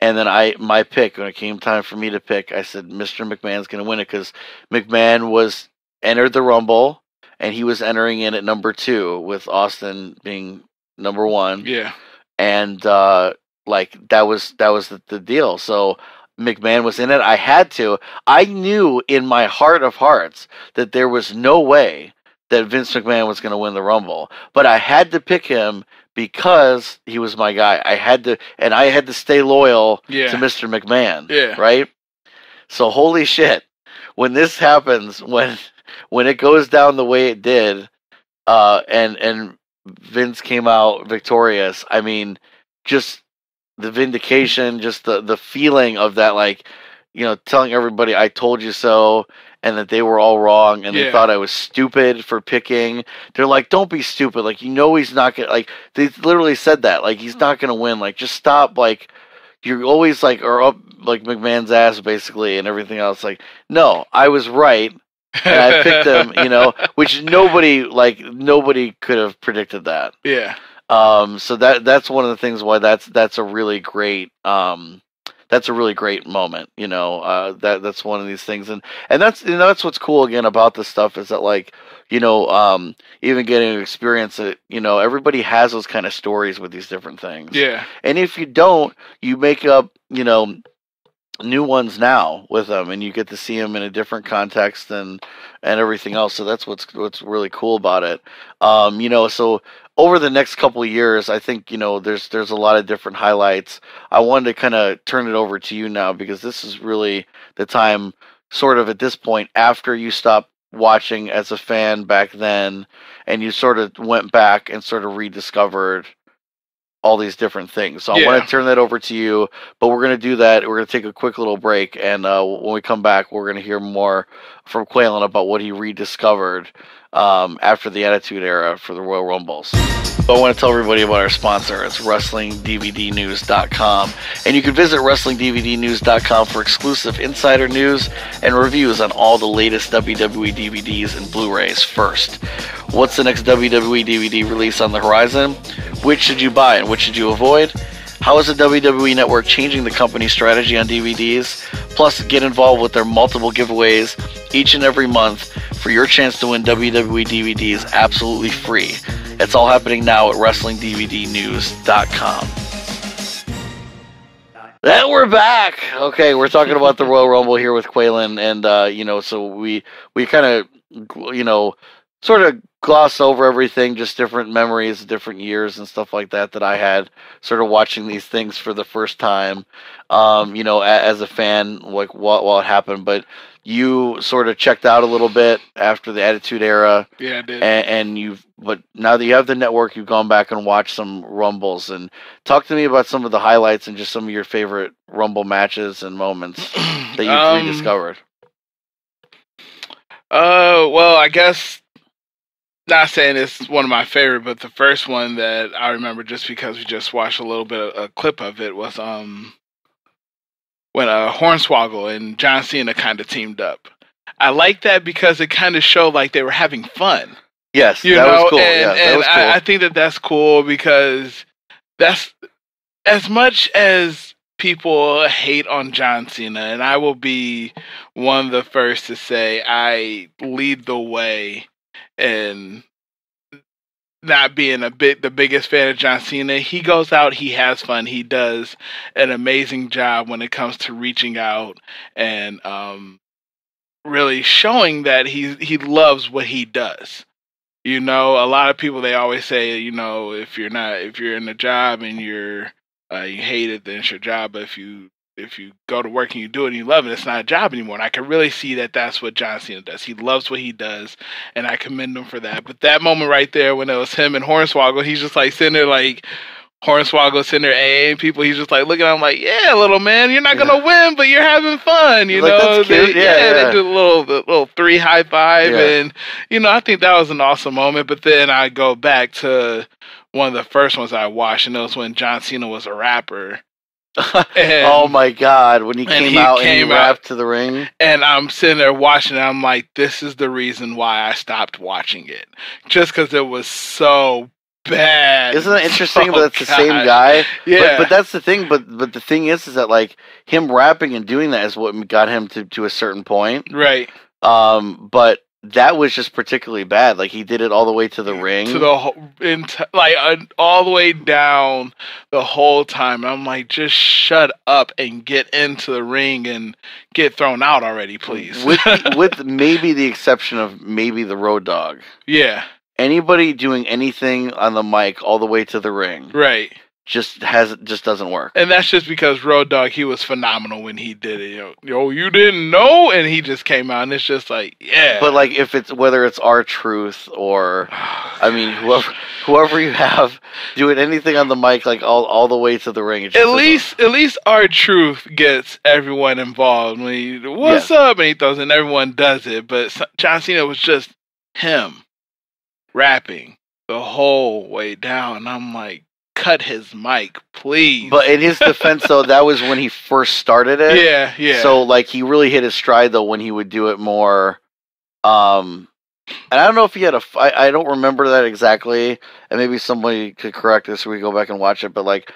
And then my pick, when it came time for me to pick, I said, Mr. McMahon's going to win it. Cause McMahon entered the Rumble and he was entering in at number 2 with Austin being number 1. Yeah. And, that was the deal. So McMahon was in it. I knew in my heart of hearts that there was no way that Vince McMahon was going to win the Rumble, but I had to pick him because he was my guy. I had to stay loyal to Mr. McMahon. Yeah. Right. So holy shit. When this happens, when it goes down the way it did, and Vince came out victorious. I mean, just the vindication, just the feeling of that, like, you know, telling everybody I told you so, and that they were all wrong, and they thought I was stupid for picking. They're like, don't be stupid. Like, you know, he's not gonna, like, they literally said that, like, he's not gonna win. Like, just stop. Like, you're always like, or up like McMahon's ass, basically, and everything else. Like, no, I was right. And I picked him, you know, which nobody could have predicted that. Yeah. So that's one of the things why that's a really great, that's a really great moment, you know, that's one of these things. And that's, you know, that's what's cool again about this stuff is that, like, you know, even getting to experience it, you know, everybody has those kind of stories with these different things. Yeah. And if you don't, you make up, you know, new ones now with them, and you get to see them in a different context and everything else. So that's what's really cool about it. You know, so over the next couple of years, I think, you know, there's a lot of different highlights. I wanted to kind of turn it over to you now, because this is really the time, sort of at this point, after you stopped watching as a fan back then, and you sort of went back and sort of rediscovered all these different things. So I want to turn that over to you, but we're going to do that. We're going to take a quick little break. And when we come back, we're going to hear more from Quaylen about what he rediscovered after the Attitude Era for the Royal Rumbles. But I want to tell everybody about our sponsor. It's WrestlingDVDNews.com. And you can visit WrestlingDVDNews.com for exclusive insider news and reviews on all the latest WWE DVDs and Blu-rays first. What's the next WWE DVD release on the horizon? Which should you buy and which should you avoid? How is the WWE Network changing the company's strategy on DVDs? Plus, get involved with their multiple giveaways each and every month for your chance to win WWE DVDs absolutely free. It's all happening now at WrestlingDVDNews.com. And we're back! Okay, we're talking about the Royal Rumble here with Quaylen, and, you know, so we kind of, you know, sort of gloss over everything, just different memories, different years and stuff like that I had sort of watching these things for the first time, you know, as a fan, like while it happened. But you sort of checked out a little bit after the Attitude Era. Yeah, I did. But now that you have the network, you've gone back and watched some Rumbles, and talk to me about some of the highlights and just some of your favorite Rumble matches and moments that you've rediscovered. Well, I guess, not saying it's one of my favorite, but the first one that I remember, just because we just watched a little bit of a clip of it, was when Hornswoggle and John Cena kind of teamed up. I like that because it kind of showed like they were having fun. Yes, you know? Was cool. And that was cool. I think that's cool, because that's, as much as people hate on John Cena, and I will be one of the first to say I lead the way and not being the biggest fan of John Cena. He goes out, he has fun, he does an amazing job when it comes to reaching out and really showing that he loves what he does. You know, a lot of people, they always say, you know, if you're in a job and you hate it, then it's your job. But if you if you go to work and you do it and you love it, it's not a job anymore. And I can really see that that's what John Cena does. He loves what he does, and I commend him for that. But that moment right there when it was him and Hornswoggle, he's just like sitting there like, Hornswoggle sitting there AAing people. He's just like looking at him like, yeah, little man, you're not going to win, but you're having fun. You know, that's cute. They do the little three high five. Yeah. And, you know, I think that was an awesome moment. But then I go back to one of the first ones I watched, and it was when John Cena was a rapper. And, oh my God, when he came out and rapped to the ring. And I'm sitting there watching it, I'm like, this is the reason why I stopped watching it. Just because it was so bad. Isn't that interesting? But it's the same guy. Yeah. But that's the thing. But the thing is that like him rapping and doing that is what got him to a certain point, right? But that was just particularly bad. Like he did it all the way to the ring, to the whole, all the way down the whole time. And I'm like, just shut up and get into the ring and get thrown out already, please. With maybe the exception of maybe the Road Dogg. Yeah. Anybody doing anything on the mic all the way to the ring, right? Just doesn't work. And that's just because Road Dogg, he was phenomenal when he did it. Yo, you didn't know, and he just came out, and it's just like, yeah. But like, if it's whether it's R-Truth or, I mean, whoever you have doing anything on the mic, like all the way to the ring, at least R-Truth gets everyone involved. When he, what's up? And he throws, and everyone does it. But John Cena was just him. Rapping the whole way down. I'm like, cut his mic, please. But in his defense, though, that was when he first started it. Yeah, yeah. So, like, he really hit his stride, though, when he would do it more. And I don't know if he had a fight. I don't remember that exactly. And maybe somebody could correct us. We go back and watch it. But, like,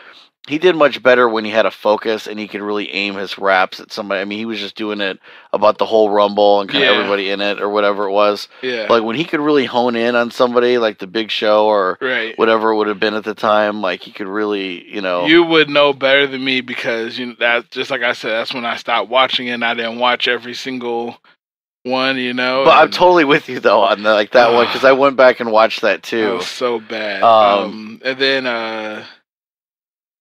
he did much better when he had a focus and he could really aim his raps at somebody. I mean, he was just doing it about the whole Rumble and kind of everybody in it or whatever it was. Yeah. But like when he could really hone in on somebody like the Big Show or whatever it would have been at the time, like he could really, you know. You would know better than me because you know, that just like I said, that's when I stopped watching it and I didn't watch every single one, you know. But I'm totally with you though on the, like that one because I went back and watched that too. That was so bad. And then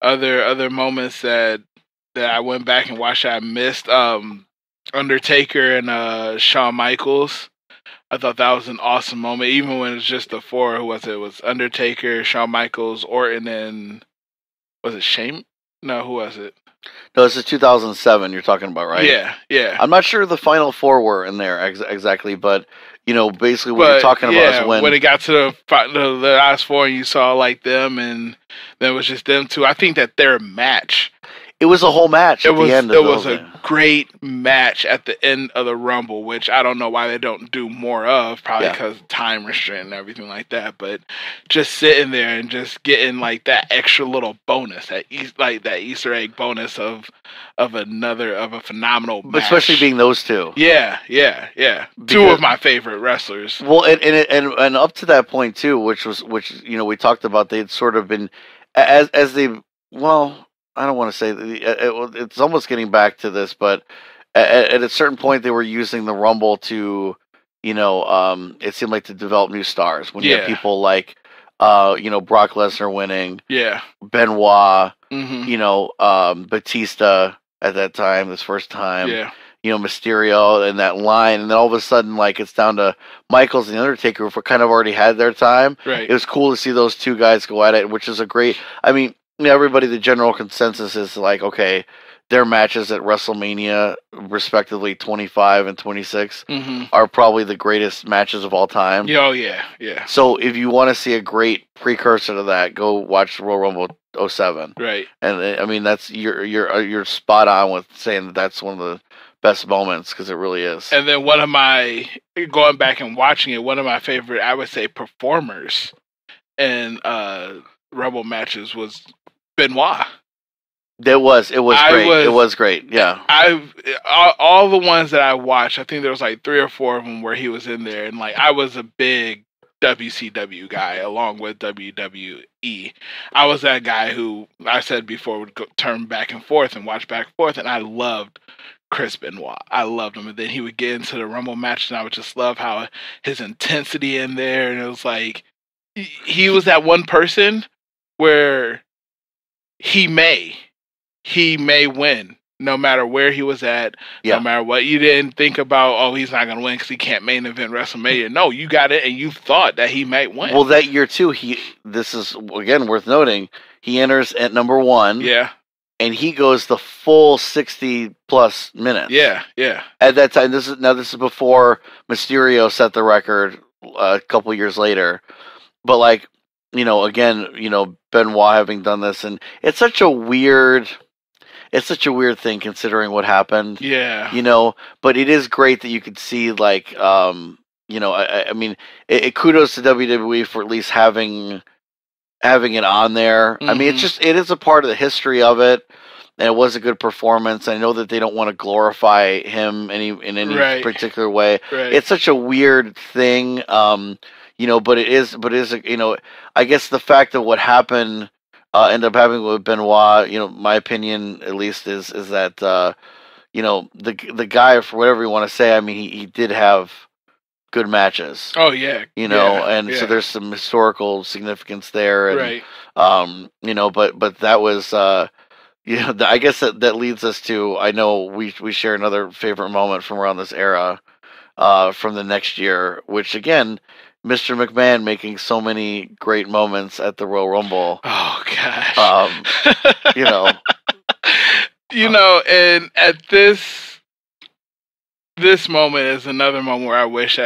other moments that I went back and watched I missed, Undertaker and Shawn Michaels. I thought that was an awesome moment, even when it was just the four. Who was it? It was Undertaker, Shawn Michaels, Orton, and was it Shane? No, who was it? No, this is 2007 you're talking about, right? Yeah, yeah. I'm not sure the final four were in there exactly, but, you know, basically what you're talking about is when it got to the last four and you saw, like, them and then it was just them two. I think that their match. It was a whole match at the end of it. It was a great match at the end of the Rumble, which I don't know why they don't do more of, probably because of time restraint and everything like that. But just sitting there and just getting like that extra little bonus, that Easter egg bonus of a phenomenal match. But especially being those two. Yeah, yeah, yeah. Because, two of my favorite wrestlers. Well, and up to that point too, which you know we talked about, they'd sort of been as they I don't want to say it's almost getting back to this, but at a certain point they were using the Rumble to, you know, it seemed like to develop new stars. When you have people like, you know, Brock Lesnar winning, Benoit, you know, Batista at that time, this first time, you know, Mysterio and that line, and then all of a sudden, like it's down to Michaels and the Undertaker, who kind of already had their time. Right. It was cool to see those two guys go at it, which is a great. I mean. Everybody, the general consensus is like, okay, their matches at WrestleMania, respectively 25 and 26, are probably the greatest matches of all time. Oh, yeah, yeah. So if you want to see a great precursor to that, go watch the Royal Rumble 07. Right. And, I mean, that's you're spot on with saying that that's one of the best moments, because it really is. And then going back and watching it, one of my favorite, I would say, performers and Rumble matches was Benoit. It was great. Yeah. All the ones that I watched, I think there was like three or four of them where he was in there, and like I was a big WCW guy along with WWE. I was that guy who I said before would turn back and forth and watch back and forth, and I loved Chris Benoit. I loved him, and then he would get into the Rumble match, and I would just love how his intensity in there, and it was like he was that one person where he may win. no matter where he was at, no matter what. You didn't think about, oh, he's not going to win because he can't main event WrestleMania. No, you got it, and you thought that he might win. Well, that year, too, this is, again, worth noting, he enters at number one. Yeah. And he goes the full 60-plus minutes. Yeah, yeah. At that time, this is before Mysterio set the record a couple years later. But, like, you know, again, you know, Benoit having done this, and it's such a weird thing considering what happened. Yeah. You know, but it is great that you could see, like, you know, I mean, kudos to WWE for at least having it on there. Mm-hmm. I mean, it is a part of the history of it, and it was a good performance. I know that they don't want to glorify him in any right. particular way. Right. It's such a weird thing, you know, but it is, you know, I guess the fact that what happened ended up happening with Benoit, you know, my opinion at least is that, you know, the guy, for whatever you want to say, I mean, he did have good matches. Oh yeah. You know, yeah, and so there's some historical significance there. And, right. You know, but that was, you know, I guess that leads us to, I know we share another favorite moment from around this era, from the next year, which again, Mr. McMahon making so many great moments at the Royal Rumble. Oh gosh. You know, and at this moment is another moment where I wish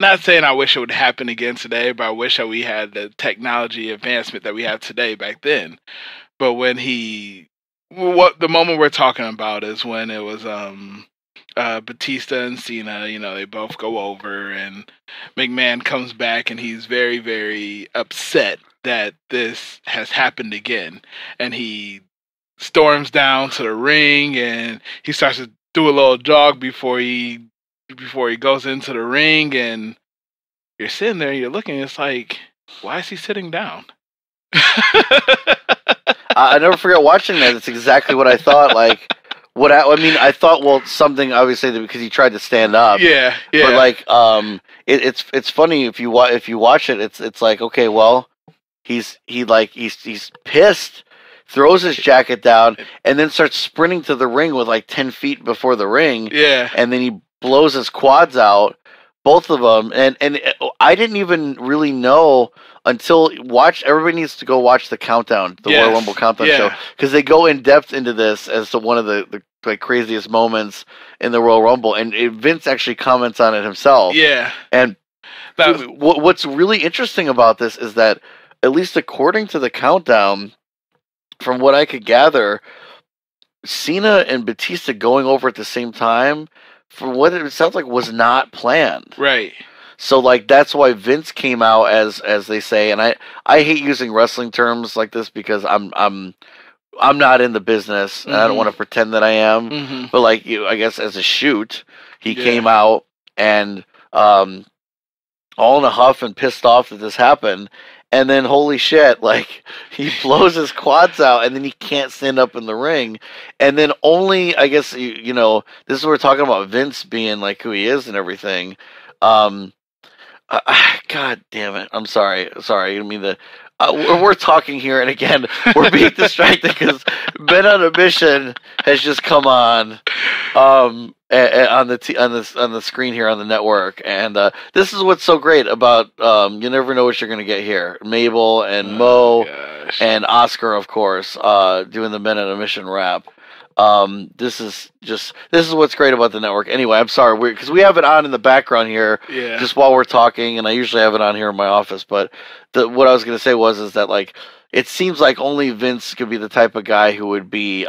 not saying I wish it would happen again today, but I wish that we had the technology advancement that we have today back then. But the moment we're talking about is when it was, Batista and Cena, you know, they both go over and McMahon comes back and he's very, very upset that this has happened again. And he storms down to the ring and he starts to do a little jog before he goes into the ring, and you're sitting there, you're looking, it's like, why is he sitting down? I never forget watching that. It's exactly what I thought. Like, I thought, well, something obviously because he tried to stand up. Yeah, yeah. But like, it's funny if you watch it, it's like, okay, well, he's pissed. Throws his jacket down, and then starts sprinting to the ring with like 10 feet before the ring. Yeah. And then he blows his quads out, both of them. And I didn't even really know until everybody needs to go watch the countdown, the Royal Rumble countdown show. Because they go in depth into this as to one of the like craziest moments in the Royal Rumble. And Vince actually comments on it himself. Yeah. And what's really interesting about this is that, at least according to the countdown, from what I could gather, Cena and Batista going over at the same time, from what it sounds like, was not planned. Right. So, like, that's why Vince came out as they say, and I hate using wrestling terms like this because I'm not in the business, and I don't want to pretend that I am. Mm-hmm. But like, I guess as a shoot, he came out and all in a huff and pissed off that this happened. And then, holy shit, like, he blows his quads out, and then he can't stand up in the ring. And then only, I guess, you know, this is what we're talking about, Vince being, like, who he is and everything. God damn it. I'm sorry. I mean, we're talking here, and again, we're being distracted because Ben on a Mission has just come on. On the screen here on the network, and this is what's so great about you never know what you're going to get here. Mabel and Mo and Oscar, of course, doing the Men on a Mission rap. This is what's great about the network. Anyway, I'm sorry because we have it on in the background here, just while we're talking, and I usually have it on here in my office. But what I was going to say is that, like, it seems like only Vince could be the type of guy who would be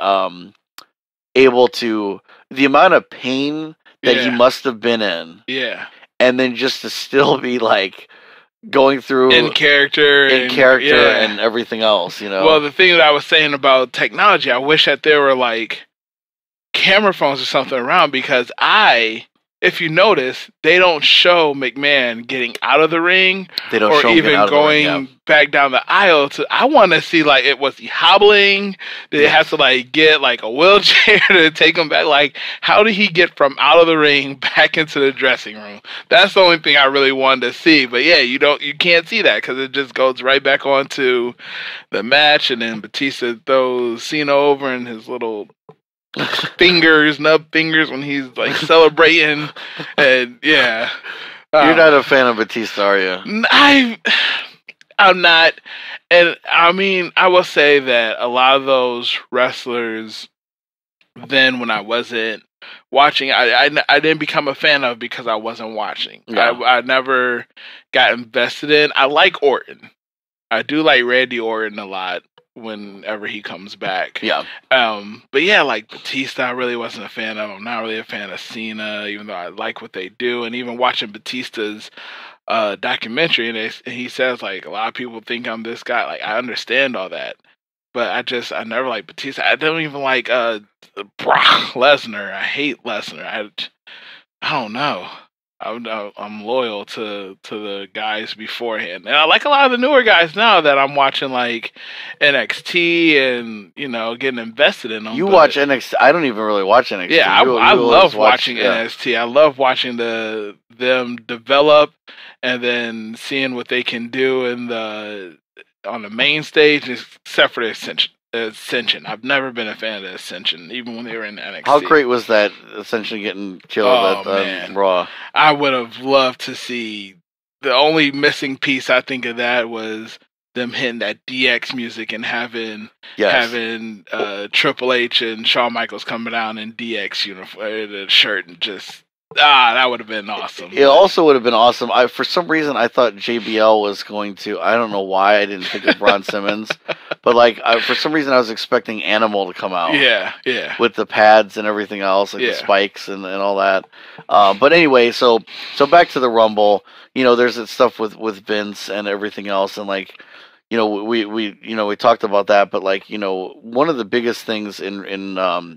able to. The amount of pain that he must have been in. Yeah. And then just to still be, like, going through... In character and everything else, you know? Well, the thing that I was saying about technology, I wish that there were, like, camera phones or something around, because if you notice, they don't show McMahon getting out of the ring. They don't show him getting out of the ring, or even going back down the aisle. I want to see, like, was he hobbling? Did it have to, like, get, like, a wheelchair to take him back? Like, how did he get from out of the ring back into the dressing room? That's the only thing I really wanted to see. But, yeah, you can't see that because it just goes right back onto the match. And then Batista throws Cena over in his little fingers, nub fingers when he's like celebrating, and yeah. You're not a fan of Batista, are you? I'm not, and I mean, I will say that a lot of those wrestlers, then when I wasn't watching, I didn't become a fan of because I wasn't watching. Yeah. I never got invested in. I like Orton. I do like Randy Orton a lot whenever he comes back. Yeah. But yeah, like Batista, I really wasn't a fan of. I'm not really a fan of Cena, even though I like what they do. And even watching Batista's documentary, and he says, like, a lot of people think I'm this guy. Like, I understand all that. But I never like Batista. I don't even like Brock Lesnar. I hate Lesnar. I don't know. I'm loyal to the guys beforehand, and I like a lot of the newer guys now that I'm watching, like NXT, and you know, getting invested in them. You watch NXT? I don't even really watch NXT. Yeah, I love watching NXT. Yeah. I love watching them develop, and then seeing what they can do on the main stage, except for the Ascension. I've never been a fan of the Ascension, even when they were in NXT. How great was that Ascension getting killed at Raw? I would have loved to see. The only missing piece I think of that was them hitting that DX music and having Triple H and Shawn Michaels coming down in DX uniform, shirt, and just. That would have been awesome. It also would have been awesome. For some reason, I thought JBL was going to. I don't know why I didn't think of Braun Simmons, but like for some reason, I was expecting Animal to come out. Yeah, yeah. With the pads and everything else, like the spikes and all that. But anyway, so back to the Rumble. You know, there's that stuff with Vince and everything else, and like. You know, we talked about that, but like, you know, one of the biggest things in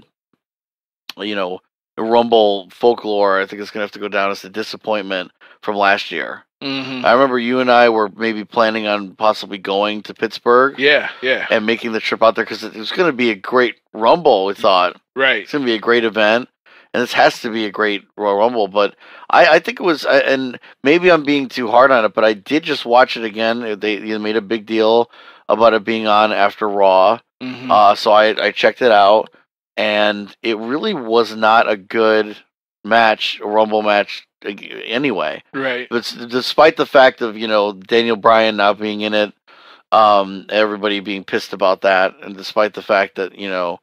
you know. Rumble folklore, I think it's going to have to go down as a disappointment from last year. Mm-hmm. I remember you and I were maybe planning on possibly going to Pittsburgh. Yeah, yeah. And making the trip out there because it was going to be a great Rumble, we thought. Right. It's going to be a great event. And this has to be a great Royal Rumble. But I think it was, and maybe I'm being too hard on it, but I did just watch it again. They made a big deal about it being on after Raw. Mm-hmm. So I checked it out. And it really was not a good match, a Rumble match, anyway. Right. But despite the fact of, you know, Daniel Bryan not being in it, everybody being pissed about that, and despite the fact that, you know,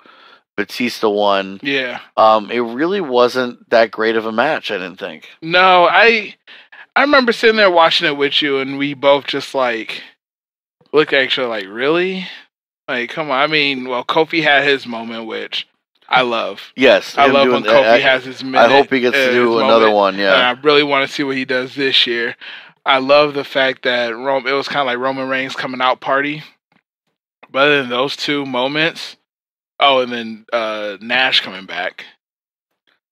Batista won. Yeah. It really wasn't that great of a match, I didn't think. No, I remember sitting there watching it with you, and we both just, like, looked at each other like, really? Like, come on. I mean, well, Kofi had his moment, which... I love. Yes. I love when Kofi has his minute. I hope he gets to do another one, yeah. And I really want to see what he does this year. I love the fact that it was kind of like Roman Reigns' coming out party. But other than those two moments, and then Nash coming back.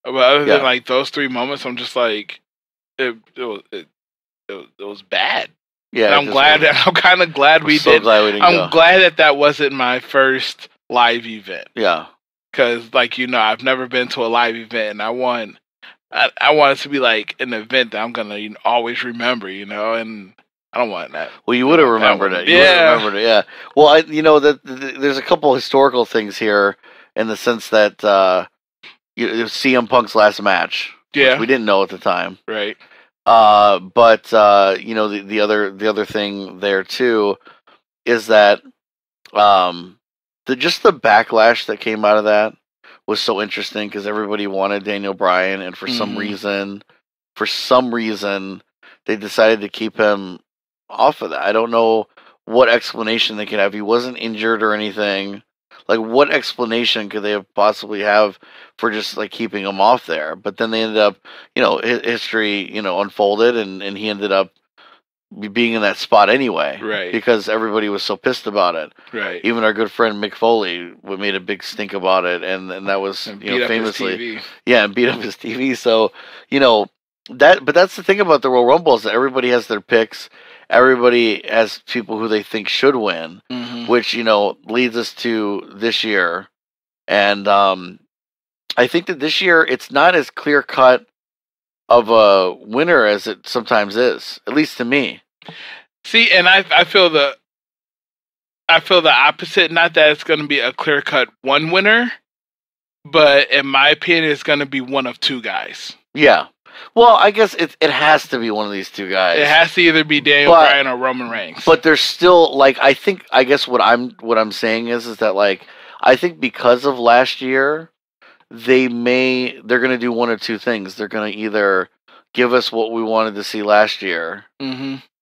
But other than like those three moments, I'm just like, it was bad. Yeah. And I'm glad that wasn't my first live event. Yeah. Because, like, you know, I've never been to a live event, and I want it to be, like, an event that I'm going to always remember, you know, and I don't want that. Well, you would have remembered it. Yeah. Well, there's a couple historical things here in the sense that CM Punk's last match, which we didn't know at the time. Right. But you know, the other thing there, too, is that... just the backlash that came out of that was so interesting because everybody wanted Daniel Bryan, and for some reason, they decided to keep him off of that. I don't know what explanation they could have. He wasn't injured or anything. Like, what explanation could they possibly have for just, like, keeping him off there? But then they ended up, you know, history, you know, unfolded, and he ended up being in that spot anyway, right? Because everybody was so pissed about it, right? Even our good friend Mick Foley made a big stink about it, and that was and beat up his TV. So you know that, but that's the thing about the Royal Rumble is that everybody has their picks, everybody has people who they think should win, which you know leads us to this year, and I think that this year it's not as clear cut of a winner as it sometimes is, at least to me. See, and I feel the opposite. Not that it's going to be a clear cut one winner, But in my opinion, it's going to be one of two guys. Yeah. Well, I guess it has to be one of these two guys. It has to either be Daniel Bryan or Roman Reigns. But there's still, like, I guess what I'm saying is that, like, I think because of last year, they're going to do one of two things. They're going to either give us what we wanted to see last year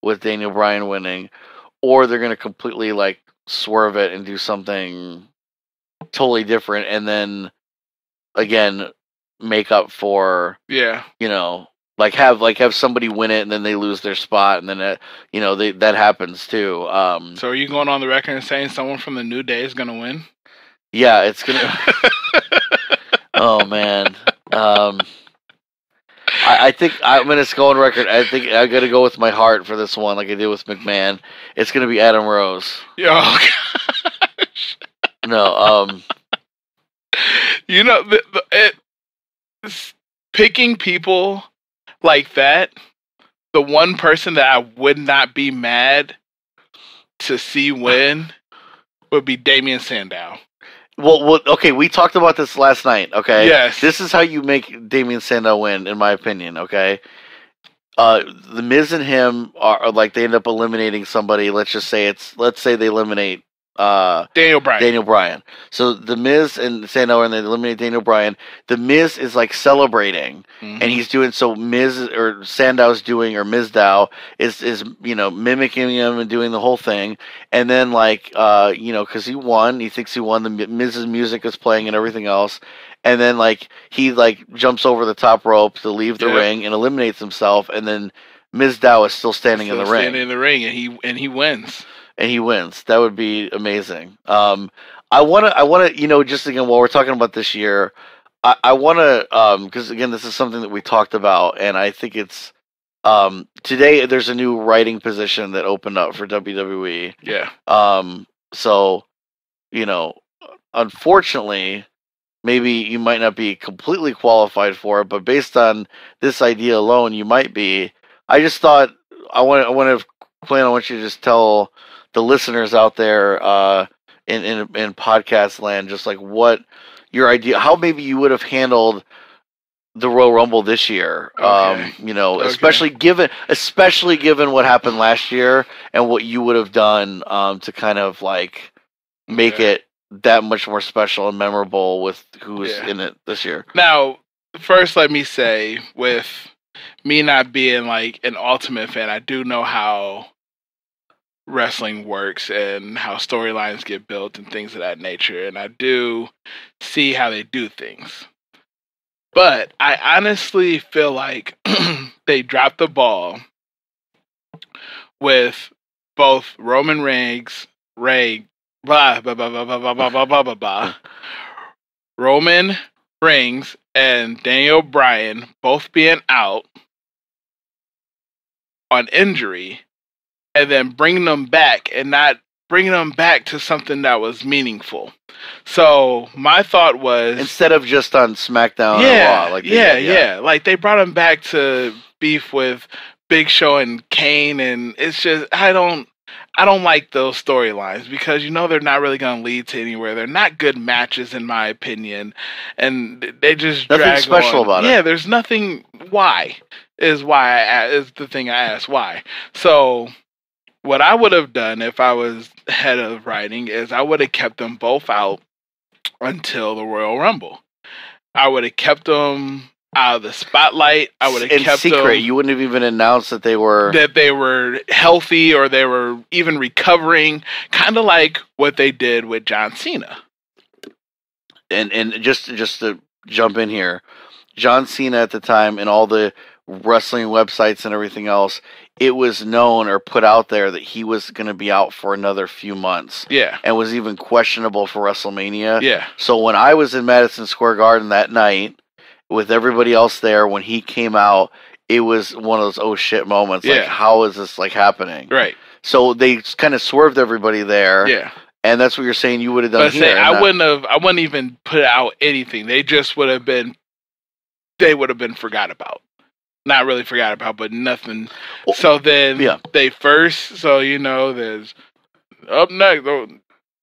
with Daniel Bryan winning, or they're going to completely, like, swerve it and do something totally different, and then again make up for, yeah, you know, like have somebody win it and then they lose their spot, and then that happens too. So are you going on the record and saying someone from the New Day is gonna win? Yeah, it's gonna. Oh man, I think I'm gonna go on record. I think I gotta go with my heart for this one, like I did with McMahon. It's gonna be Adam Rose. Yeah. Oh, gosh. No, you know, picking people like that, the one person that I would not be mad to see win would be Damian Sandow. Well, okay, we talked about this last night, okay? Yes. This is how you make Damian Sandow win, in my opinion, okay? The Miz and him are like, they end up eliminating somebody. Let's say they eliminate Daniel Bryan. So the Miz and Sandow, and they eliminate Daniel Bryan. The Miz is like celebrating, and he's doing so. Miz or Sandow's doing, or Mizdow is mimicking him and doing the whole thing. And then because he won, he thinks he won. The Miz's music is playing and everything else. And then he jumps over the top rope to leave the ring and eliminates himself. And then Mizdow is still standing in the ring, and he wins. And he wins. That would be amazing. I want to, just again, while we're talking about this year, I want to, because again, this is something that we talked about, and I think it's, today there's a new writing position that opened up for WWE. Yeah. So, unfortunately, maybe you might not be completely qualified for it, but based on this idea alone, you might be. I just thought, I want to, Quaylen, I want you to just tell the listeners out there in podcast land, just like what your idea, how maybe you would have handled the Royal Rumble this year, especially given what happened last year and what you would have done to kind of like make it that much more special and memorable with who's in it this year. Now, first, let me say, with me not being like an ultimate fan, I do know how wrestling works and how storylines get built and things of that nature, and I do see how they do things. But I honestly feel like they dropped the ball with both Roman Reigns and Daniel Bryan both being out on injury, and then bringing them back, and not bringing them back to something that was meaningful. So my thought was, instead of just on SmackDown or Raw, like they brought them back to beef with Big Show and Kane, and it's just I don't like those storylines, because they're not really going to lead to anywhere. They're not good matches, in my opinion, and they just nothing special on. About it. Yeah, there's nothing. Why is the thing I asked. So what I would have done if I was head of writing is I would have kept them both out until the Royal Rumble. I would have kept them out of the spotlight. I would have kept them in secret. You wouldn't have even announced that they were healthy or they were even recovering, kind of like what they did with John Cena. And just to jump in here, John Cena at the time and all the wrestling websites and everything else, it was known or put out there that he was going to be out for another few months. Yeah, and was even questionable for WrestleMania. Yeah. So when I was in Madison Square Garden that night, with everybody else there, when he came out, it was one of those oh shit moments. Yeah. Like, how is this like happening? Right. So they kind of swerved everybody there. Yeah. And that's what you're saying you would have done. But here. I wouldn't even put out anything. They just would have been. They would have been forgot about. Not really forgot about, but nothing. So then they first. So there's up next.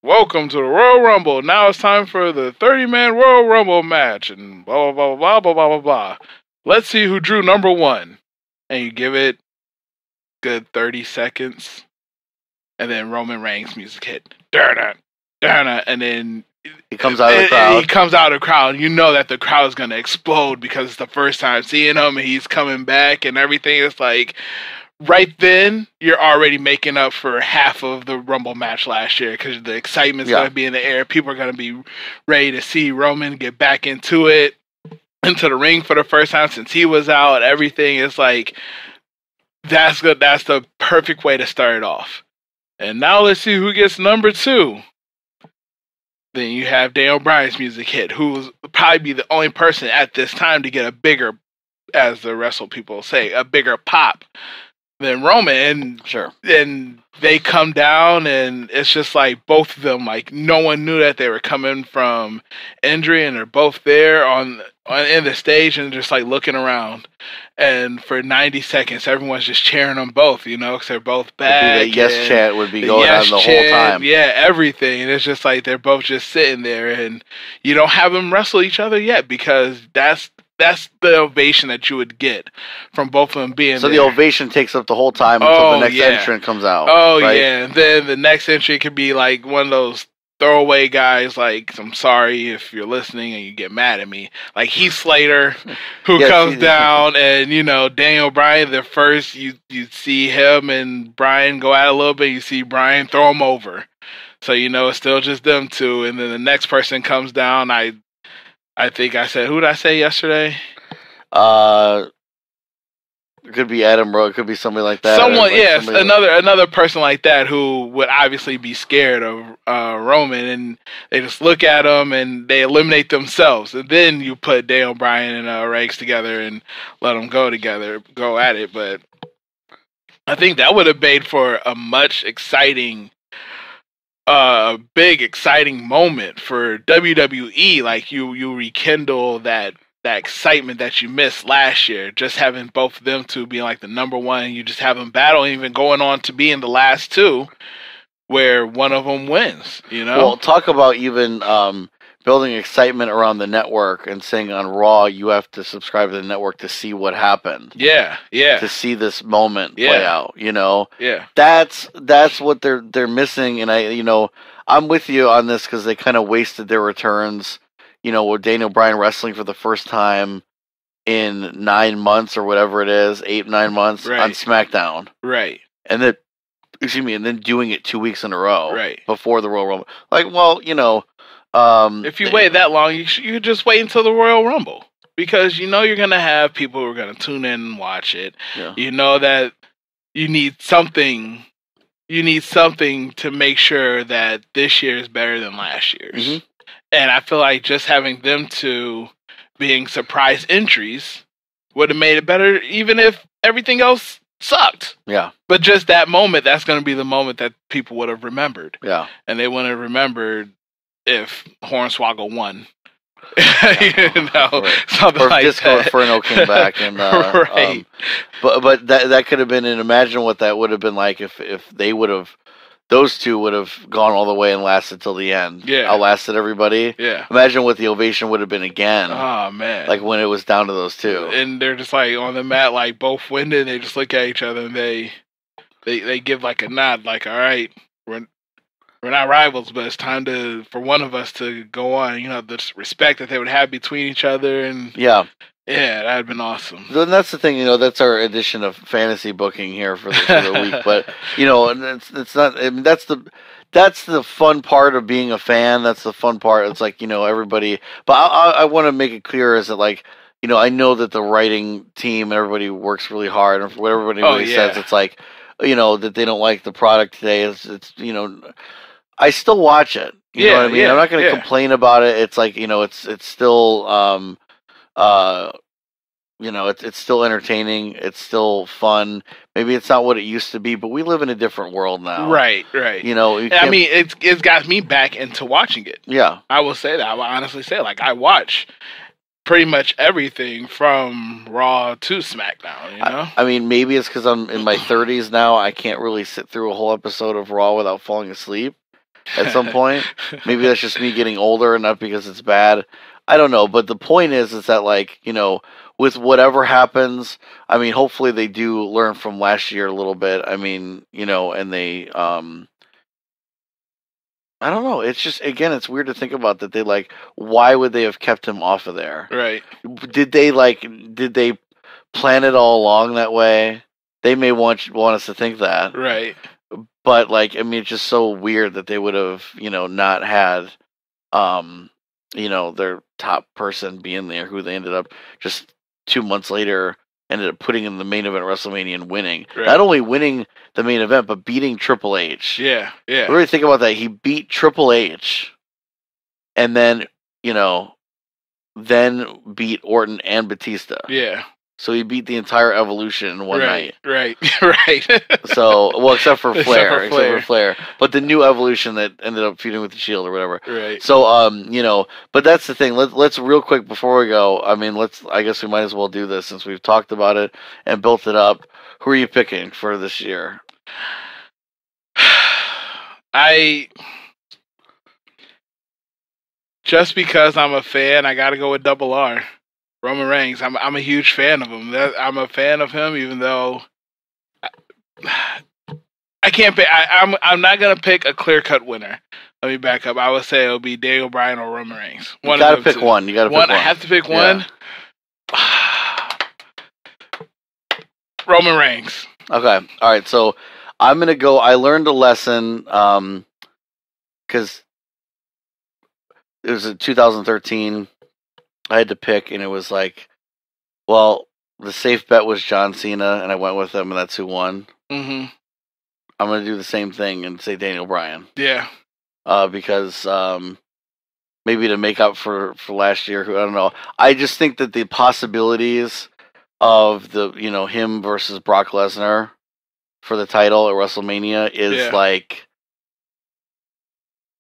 Welcome to the Royal Rumble. Now it's time for the 30-man Royal Rumble match and blah, blah, blah, blah, blah, blah, blah, blah. Let's see who drew number one. And you give it good 30 seconds. And then Roman Reigns' music hit. And then he comes out of the crowd. He comes out of the crowd. You know that the crowd is going to explode because it's the first time seeing him. And he's coming back and everything. It's like... right then, you're already making up for half of the Rumble match last year because the excitement's going to be in the air. People are going to be ready to see Roman get back into it, into the ring for the first time since he was out. Everything is like, that's good. That's the perfect way to start it off. And now let's see who gets number two. Then you have Daniel Bryan's music hit, who's probably be the only person at this time to get a bigger, as the wrestle people say, a bigger pop than Roman, and sure, and they come down, and it's just like both of them, like no one knew that they were coming from injury, and they're both there on in the stage, and just like looking around, and for 90 seconds, everyone's just cheering them both, you know, because they're both back. The yes chant would be going on the whole time. Yeah, everything, and it's just like they're both just sitting there, and you don't have them wrestle each other yet because that's the ovation that you would get from both of them being so there. The ovation takes up the whole time until the next entrant comes out. Oh, right? Yeah. And then the next entrant could be like one of those throwaway guys, like, I'm sorry if you're listening and you get mad at me. Like Heath Slater, who comes down, and, you know, Daniel Bryan, the first, you see him and Bryan go out a little bit, you see Bryan throw him over. So, you know, it's still just them two. And then the next person comes down, I think I said, who did I say yesterday? It could be Adam Rowe. It could be somebody like that. Another person like that who would obviously be scared of Roman, and they just look at him and they eliminate themselves. And then you put Daniel Bryan and Reigns together and let them go together, go at it. But I think that would have made for a much exciting... big exciting moment for WWE. Like you rekindle that excitement that you missed last year. Just having both of them two being like the number one, you just have them battle, even going on to be in the last two, where one of them wins. You know, well, talk about even building excitement around the network and saying on Raw you have to subscribe to the network to see what happened. Yeah. To see this moment play out, you know. Yeah. That's what they're missing, and I'm with you on this because they kind of wasted their returns, you know, with Daniel Bryan wrestling for the first time in 9 months or whatever it is, 8, 9 months on SmackDown. Right. And then doing it 2 weeks in a row before the Royal Rumble. Like, well, you know, if you wait that long, you could just wait until the Royal Rumble, because you know you're going to have people who are going to tune in and watch it. Yeah. You know that you need something. You need something to make sure that this year is better than last year's. Mm-hmm. And I feel like just having them two being surprise entries would have made it better, even if everything else sucked. Yeah. But just that moment, that's going to be the moment that people would have remembered. Yeah. And they wouldn't have remembered if Hornswoggle won. Something or like Disco that. Inferno came back, and but that could have been, and imagine what that would have been like if they would have, those two would have gone all the way and lasted till the end. Yeah, outlasted everybody. Yeah, imagine what the ovation would have been again. Oh man, like when it was down to those two, and they're just like on the mat, like both winded. They just look at each other and they give like a nod, like, all right, we're not rivals, but it's time for one of us to go on. You know, the respect that they would have between each other, and yeah, that would have been awesome. Then that's the thing, you know. That's our edition of fantasy booking here for the week. But you know, it's not. I mean, that's the fun part of being a fan. That's the fun part. It's like, you know, everybody. But I want to make it clear is that, like, you know, I know that the writing team and everybody works really hard, and what everybody says, it's like, you know, that they don't like the product today. It's you know. I still watch it. You know what I mean? Yeah, I'm not going to complain about it. It's like, you know, it's still, you know, it's still entertaining. It's still fun. Maybe it's not what it used to be, but we live in a different world now. Right. You know, I mean, it's got me back into watching it. Yeah. I will say that. I will honestly say, like, I watch pretty much everything from Raw to SmackDown, you know? I mean, maybe it's because I'm in my 30s now. I can't really sit through a whole episode of Raw without falling asleep. at some point. Maybe that's just me getting older and not because it's bad. I don't know. But the point is that, like, you know, with whatever happens, I mean, hopefully they do learn from last year a little bit. I mean, you know, and they, I don't know. It's just, again, it's weird to think about that. They, like, why would they have kept him off of there? Right. Did they plan it all along that way? They may want us to think that. Right. But, like, I mean, it's just so weird that they would have, you know, not had, you know, their top person being there, who they ended up just 2 months later ended up putting in the main event at WrestleMania and winning. Right. Not only winning the main event, but beating Triple H. Yeah, yeah. Really think about that. He beat Triple H and then, you know, then beat Orton and Batista. Yeah. So he beat the entire Evolution in one night. Right, right. So, well, except for Flair. But the new Evolution that ended up feuding with the Shield or whatever. Right. So, you know, but that's the thing. Let's real quick before we go. I mean, I guess we might as well do this since we've talked about it and built it up. Who are you picking for this year? Just because I'm a fan, I got to go with Double R. Roman Reigns. I'm a huge fan of him. I'm a fan of him, even though I can't pick. I'm not gonna pick a clear cut winner. Let me back up. I would say it'll be Daniel Bryan or Roman Reigns. You gotta pick one. You gotta pick one. I have to pick one. Roman Reigns. Okay. All right. So I'm gonna go. I learned a lesson because it was in 2013. I had to pick, and it was like, well, the safe bet was John Cena, and I went with him, and that's who won. Mm-hmm. I'm going to do the same thing and say Daniel Bryan. Yeah. Because maybe to make up for last year, I don't know. I just think that the possibilities of the, you know, him versus Brock Lesnar for the title at WrestleMania is like,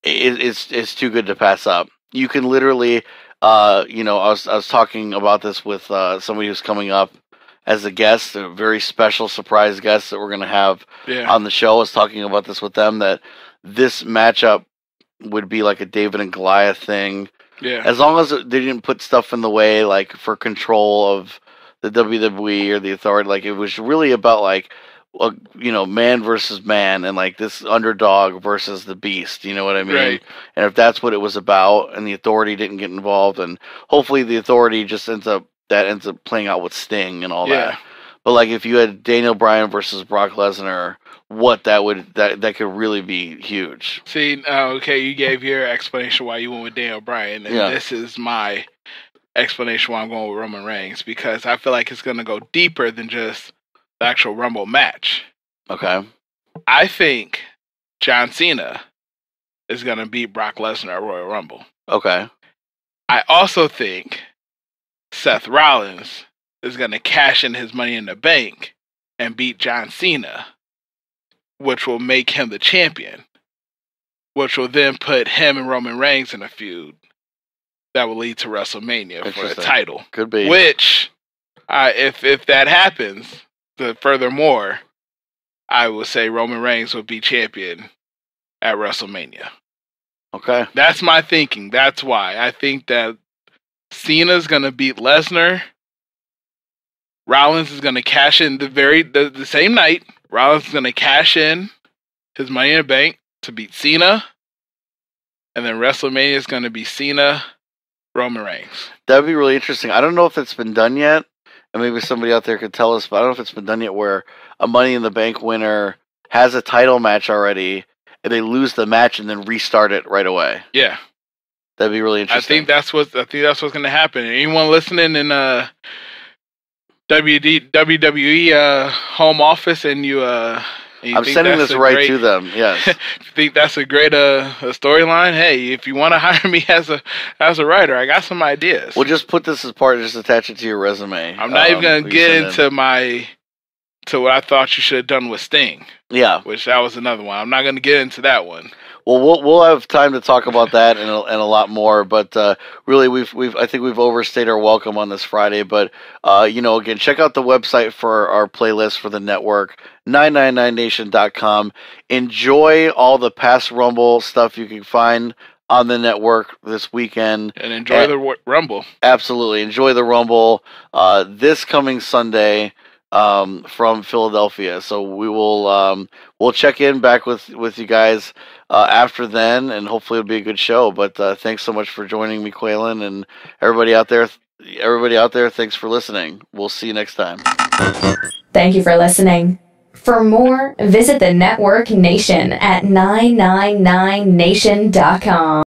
it's too good to pass up. You can literally... you know, I was talking about this with somebody who's coming up as a guest, a very special surprise guest that we're going to have on the show. I was talking about this with them, that this matchup would be like a David and Goliath thing. Yeah. As long as they didn't put stuff in the way, like for control of the WWE or the authority, like it was really about like, you know, man versus man, and like this underdog versus the beast, you know what I mean? Right. And if that's what it was about, and the authority didn't get involved, and hopefully the authority just ends up playing out with Sting and all that. But like if you had Daniel Bryan versus Brock Lesnar, that could really be huge. See, okay, you gave your explanation why you went with Daniel Bryan, and this is my explanation why I'm going with Roman Reigns, because I feel like it's going to go deeper than just actual Rumble match. Okay. I think John Cena is going to beat Brock Lesnar at Royal Rumble. Okay. I also think Seth Rollins is going to cash in his Money in the Bank and beat John Cena, which will make him the champion, which will then put him and Roman Reigns in a feud that will lead to WrestleMania for the title. Could be. Which, if that happens... Furthermore, I will say Roman Reigns will be champion at WrestleMania. Okay. That's my thinking. That's why. I think that Cena's going to beat Lesnar. Rollins is going to cash in the same night. Rollins is going to cash in his Money in the Bank to beat Cena. And then WrestleMania is going to be Cena, Roman Reigns. That would be really interesting. I don't know if it's been done yet. And maybe somebody out there could tell us, but I don't know if it's been done yet, where a Money in the Bank winner has a title match already, and they lose the match and then restart it right away. Yeah. That'd be really interesting. I think that's what's going to happen. Anyone listening in WWE home office, and you... I'm sending this right to them. Yes. If you think that's a great storyline, hey, if you want to hire me as a writer, I got some ideas. Well, just put this as part, just attach it to your resume. I'm not even going to get into to what I thought you should have done with Sting. Yeah. Which that was another one. I'm not going to get into that one. Well, we'll have time to talk about that and a lot more. But really, I think we've overstayed our welcome on this Friday. But again, check out the website for our playlist for the network, 999nation.com. Enjoy all the past Rumble stuff you can find on the network this weekend, and enjoy the Rumble. Absolutely, enjoy the Rumble this coming Sunday. From Philadelphia. So we will we'll check in back with you guys after then, and hopefully it'll be a good show. But thanks so much for joining me, Quaylen, and everybody out there, thanks for listening. We'll see you next time. Thank you for listening. For more, visit the Network Nation at 999nation.com.